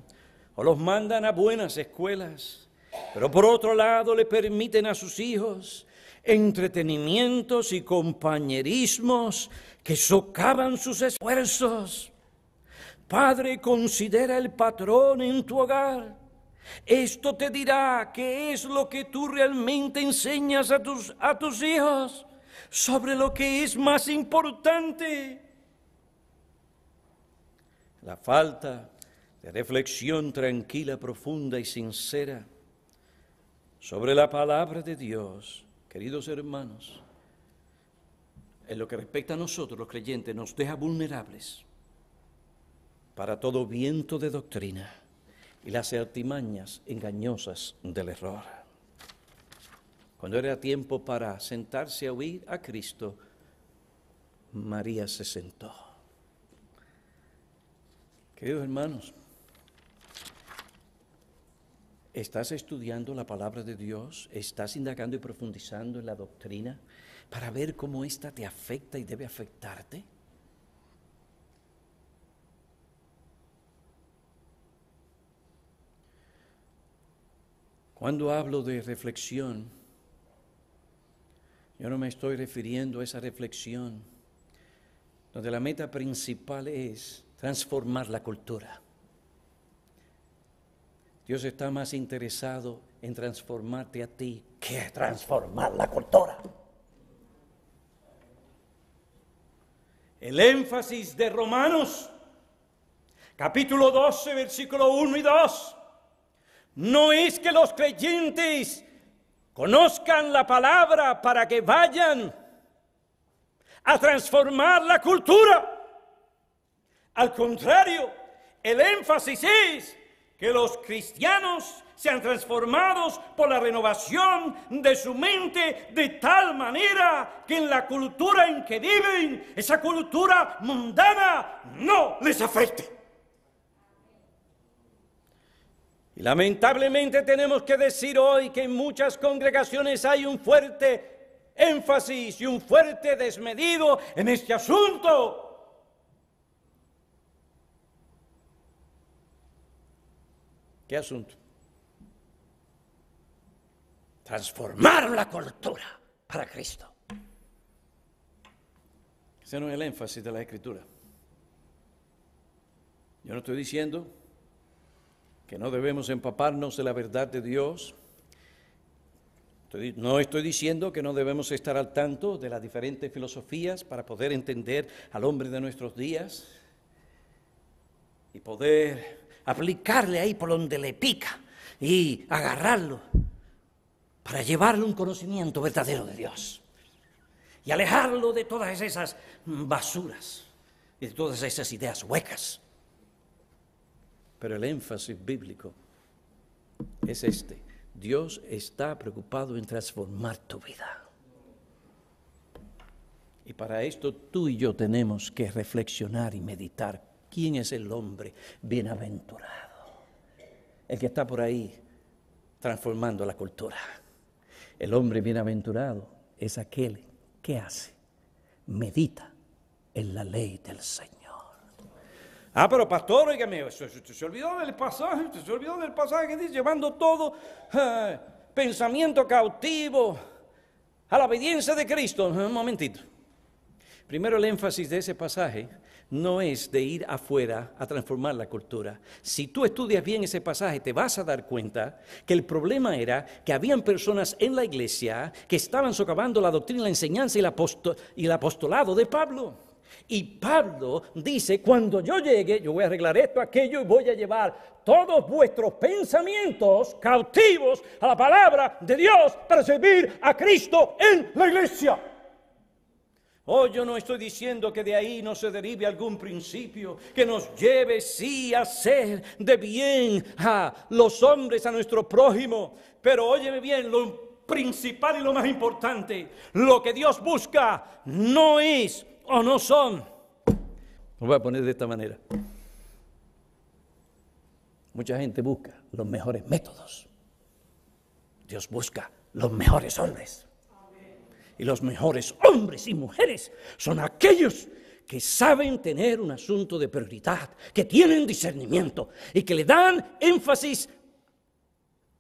o los mandan a buenas escuelas, pero por otro lado le permiten a sus hijos entretenimientos y compañerismos que socavan sus esfuerzos. Padre, considera el patrón en tu hogar. Esto te dirá qué es lo que tú realmente enseñas a tus, a tus hijos sobre lo que es más importante. La falta de reflexión tranquila, profunda y sincera sobre la palabra de Dios, queridos hermanos, en lo que respecta a nosotros los creyentes, nos deja vulnerables para todo viento de doctrina y las artimañas engañosas del error. Cuando era tiempo para sentarse a oír a Cristo, María se sentó. Queridos hermanos, ¿estás estudiando la palabra de Dios? ¿Estás indagando y profundizando en la doctrina para ver cómo ésta te afecta y debe afectarte? Cuando hablo de reflexión, yo no me estoy refiriendo a esa reflexión donde la meta principal es transformar la cultura. Dios está más interesado en transformarte a ti que transformar la cultura. El énfasis de Romanos, capítulo doce, versículo uno y dos, no es que los creyentes Conozcan la palabra para que vayan a transformar la cultura. Al contrario, el énfasis es que los cristianos sean transformados por la renovación de su mente de tal manera que en la cultura en que viven, esa cultura mundana no les afecte. Y lamentablemente tenemos que decir hoy que en muchas congregaciones hay un fuerte énfasis y un fuerte desmedido en este asunto. ¿Qué asunto? Transformar la cultura para Cristo. Ese no es el énfasis de la Escritura. Yo no estoy diciendo que no debemos empaparnos de la verdad de Dios. Estoy, no estoy diciendo que no debemos estar al tanto de las diferentes filosofías para poder entender al hombre de nuestros días y poder aplicarle ahí por donde le pica y agarrarlo para llevarle un conocimiento verdadero de Dios y alejarlo de todas esas basuras y de todas esas ideas huecas. Pero el énfasis bíblico es este: Dios está preocupado en transformar tu vida. Y para esto tú y yo tenemos que reflexionar y meditar. ¿Quién es el hombre bienaventurado? El que está por ahí transformando la cultura. El hombre bienaventurado es aquel que hace, medita en la ley del Señor. Ah, pero pastor, oígame, usted se olvidó del pasaje, usted se olvidó del pasaje que dice, llevando todo eh, pensamiento cautivo a la obediencia de Cristo. Un momentito. Primero, el énfasis de ese pasaje no es de ir afuera a transformar la cultura. Si tú estudias bien ese pasaje, te vas a dar cuenta que el problema era que habían personas en la iglesia que estaban socavando la doctrina, la enseñanza y el, y el apostolado de Pablo. Y Pablo dice, cuando yo llegue, yo voy a arreglar esto, aquello, y voy a llevar todos vuestros pensamientos cautivos a la palabra de Dios para servir a Cristo en la iglesia. Oh, yo no estoy diciendo que de ahí no se derive algún principio que nos lleve, sí, a hacer de bien a los hombres, a nuestro prójimo. Pero óyeme bien, lo principal y lo más importante, lo que Dios busca no es o no son. Lo voy a poner de esta manera. Mucha gente busca los mejores métodos. Dios busca los mejores hombres. Y los mejores hombres y mujeres son aquellos que saben tener un asunto de prioridad, que tienen discernimiento y que le dan énfasis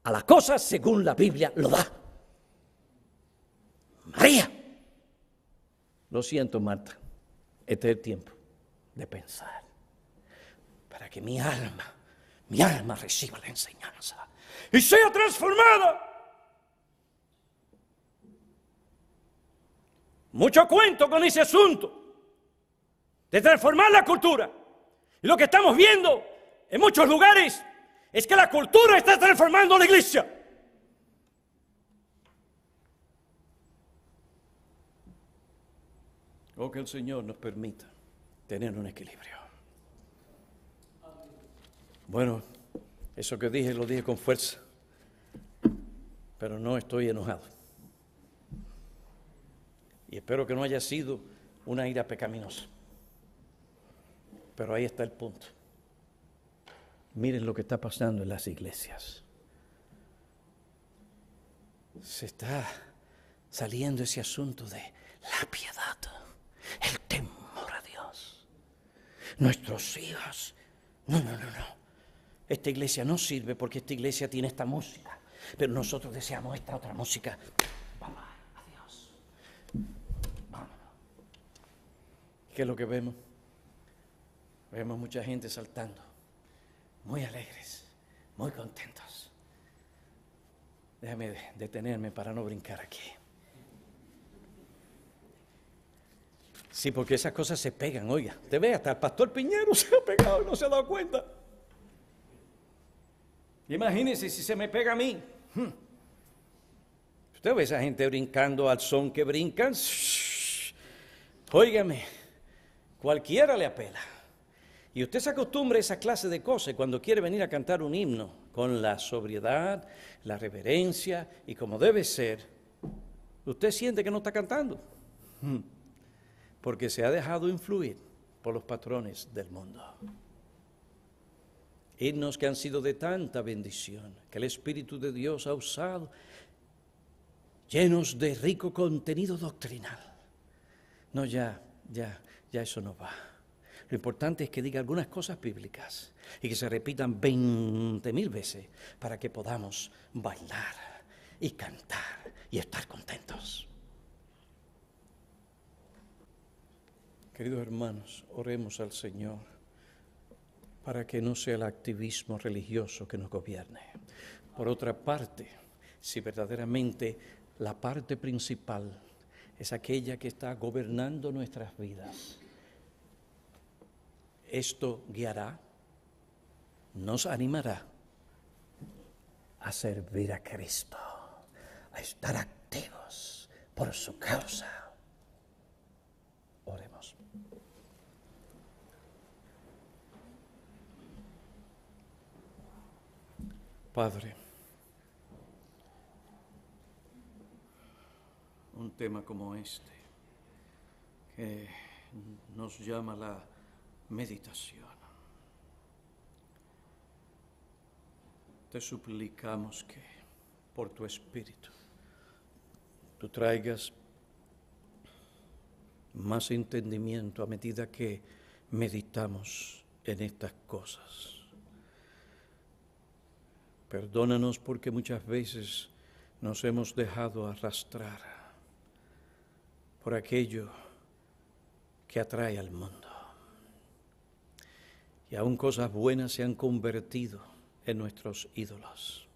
a la cosa según la Biblia lo da. María. Lo siento, Marta, este es el tiempo de pensar para que mi alma, mi alma reciba la enseñanza y sea transformada. Mucho cuento con ese asunto de transformar la cultura. Y lo que estamos viendo en muchos lugares es que la cultura está transformando la iglesia. O que el Señor nos permita tener un equilibrio. Bueno, eso que dije lo dije con fuerza, pero no estoy enojado. Y espero que no haya sido una ira pecaminosa. Pero ahí está el punto. Miren lo que está pasando en las iglesias. Se está saliendo ese asunto de la piedad, el temor a Dios. Nuestros hijos. No, no, no, no. Esta iglesia no sirve porque esta iglesia tiene esta música. Pero nosotros deseamos esta otra música. Vamos a Dios. ¿Qué es lo que vemos? Vemos mucha gente saltando, muy alegres, muy contentos. Déjame detenerme para no brincar aquí. Sí, porque esas cosas se pegan, oiga. Te ve, hasta el pastor Piñero se ha pegado y no se ha dado cuenta. Imagínense si se me pega a mí. Usted ve a esa gente brincando al son que brincan. Shhh. Óigame, cualquiera le apela. Y usted se acostumbra a esa clase de cosas cuando quiere venir a cantar un himno con la sobriedad, la reverencia y como debe ser. Usted siente que no está cantando porque se ha dejado influir por los patrones del mundo. Himnos que han sido de tanta bendición, que el Espíritu de Dios ha usado, llenos de rico contenido doctrinal. No, ya, ya, ya eso no va. Lo importante es que diga algunas cosas bíblicas y que se repitan veinte mil veces para que podamos bailar y cantar y estar contentos. Queridos hermanos, oremos al Señor para que no sea el activismo religioso que nos gobierne. Por otra parte, si verdaderamente la parte principal es aquella que está gobernando nuestras vidas, esto guiará, nos animará a servir a Cristo, a estar activos por su causa. Oremos. Padre, un tema como este que nos llama la meditación. Te suplicamos que por tu Espíritu tú traigas más entendimiento a medida que meditamos en estas cosas. Perdónanos porque muchas veces nos hemos dejado arrastrar por aquello que atrae al mundo. Y aún cosas buenas se han convertido en nuestros ídolos.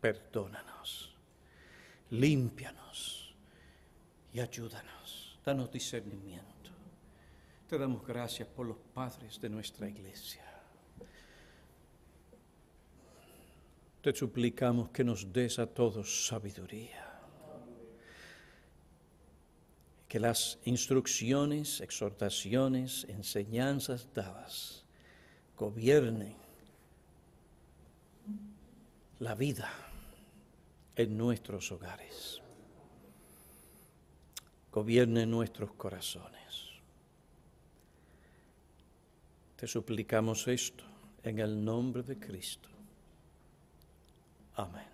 Perdónanos, límpianos y ayúdanos. Danos discernimiento. Te damos gracias por los padres de nuestra iglesia. Te suplicamos que nos des a todos sabiduría. Que las instrucciones, exhortaciones, enseñanzas dadas gobiernen la vida en nuestros hogares, gobiernen nuestros corazones. Te suplicamos esto en el nombre de Cristo. Amén.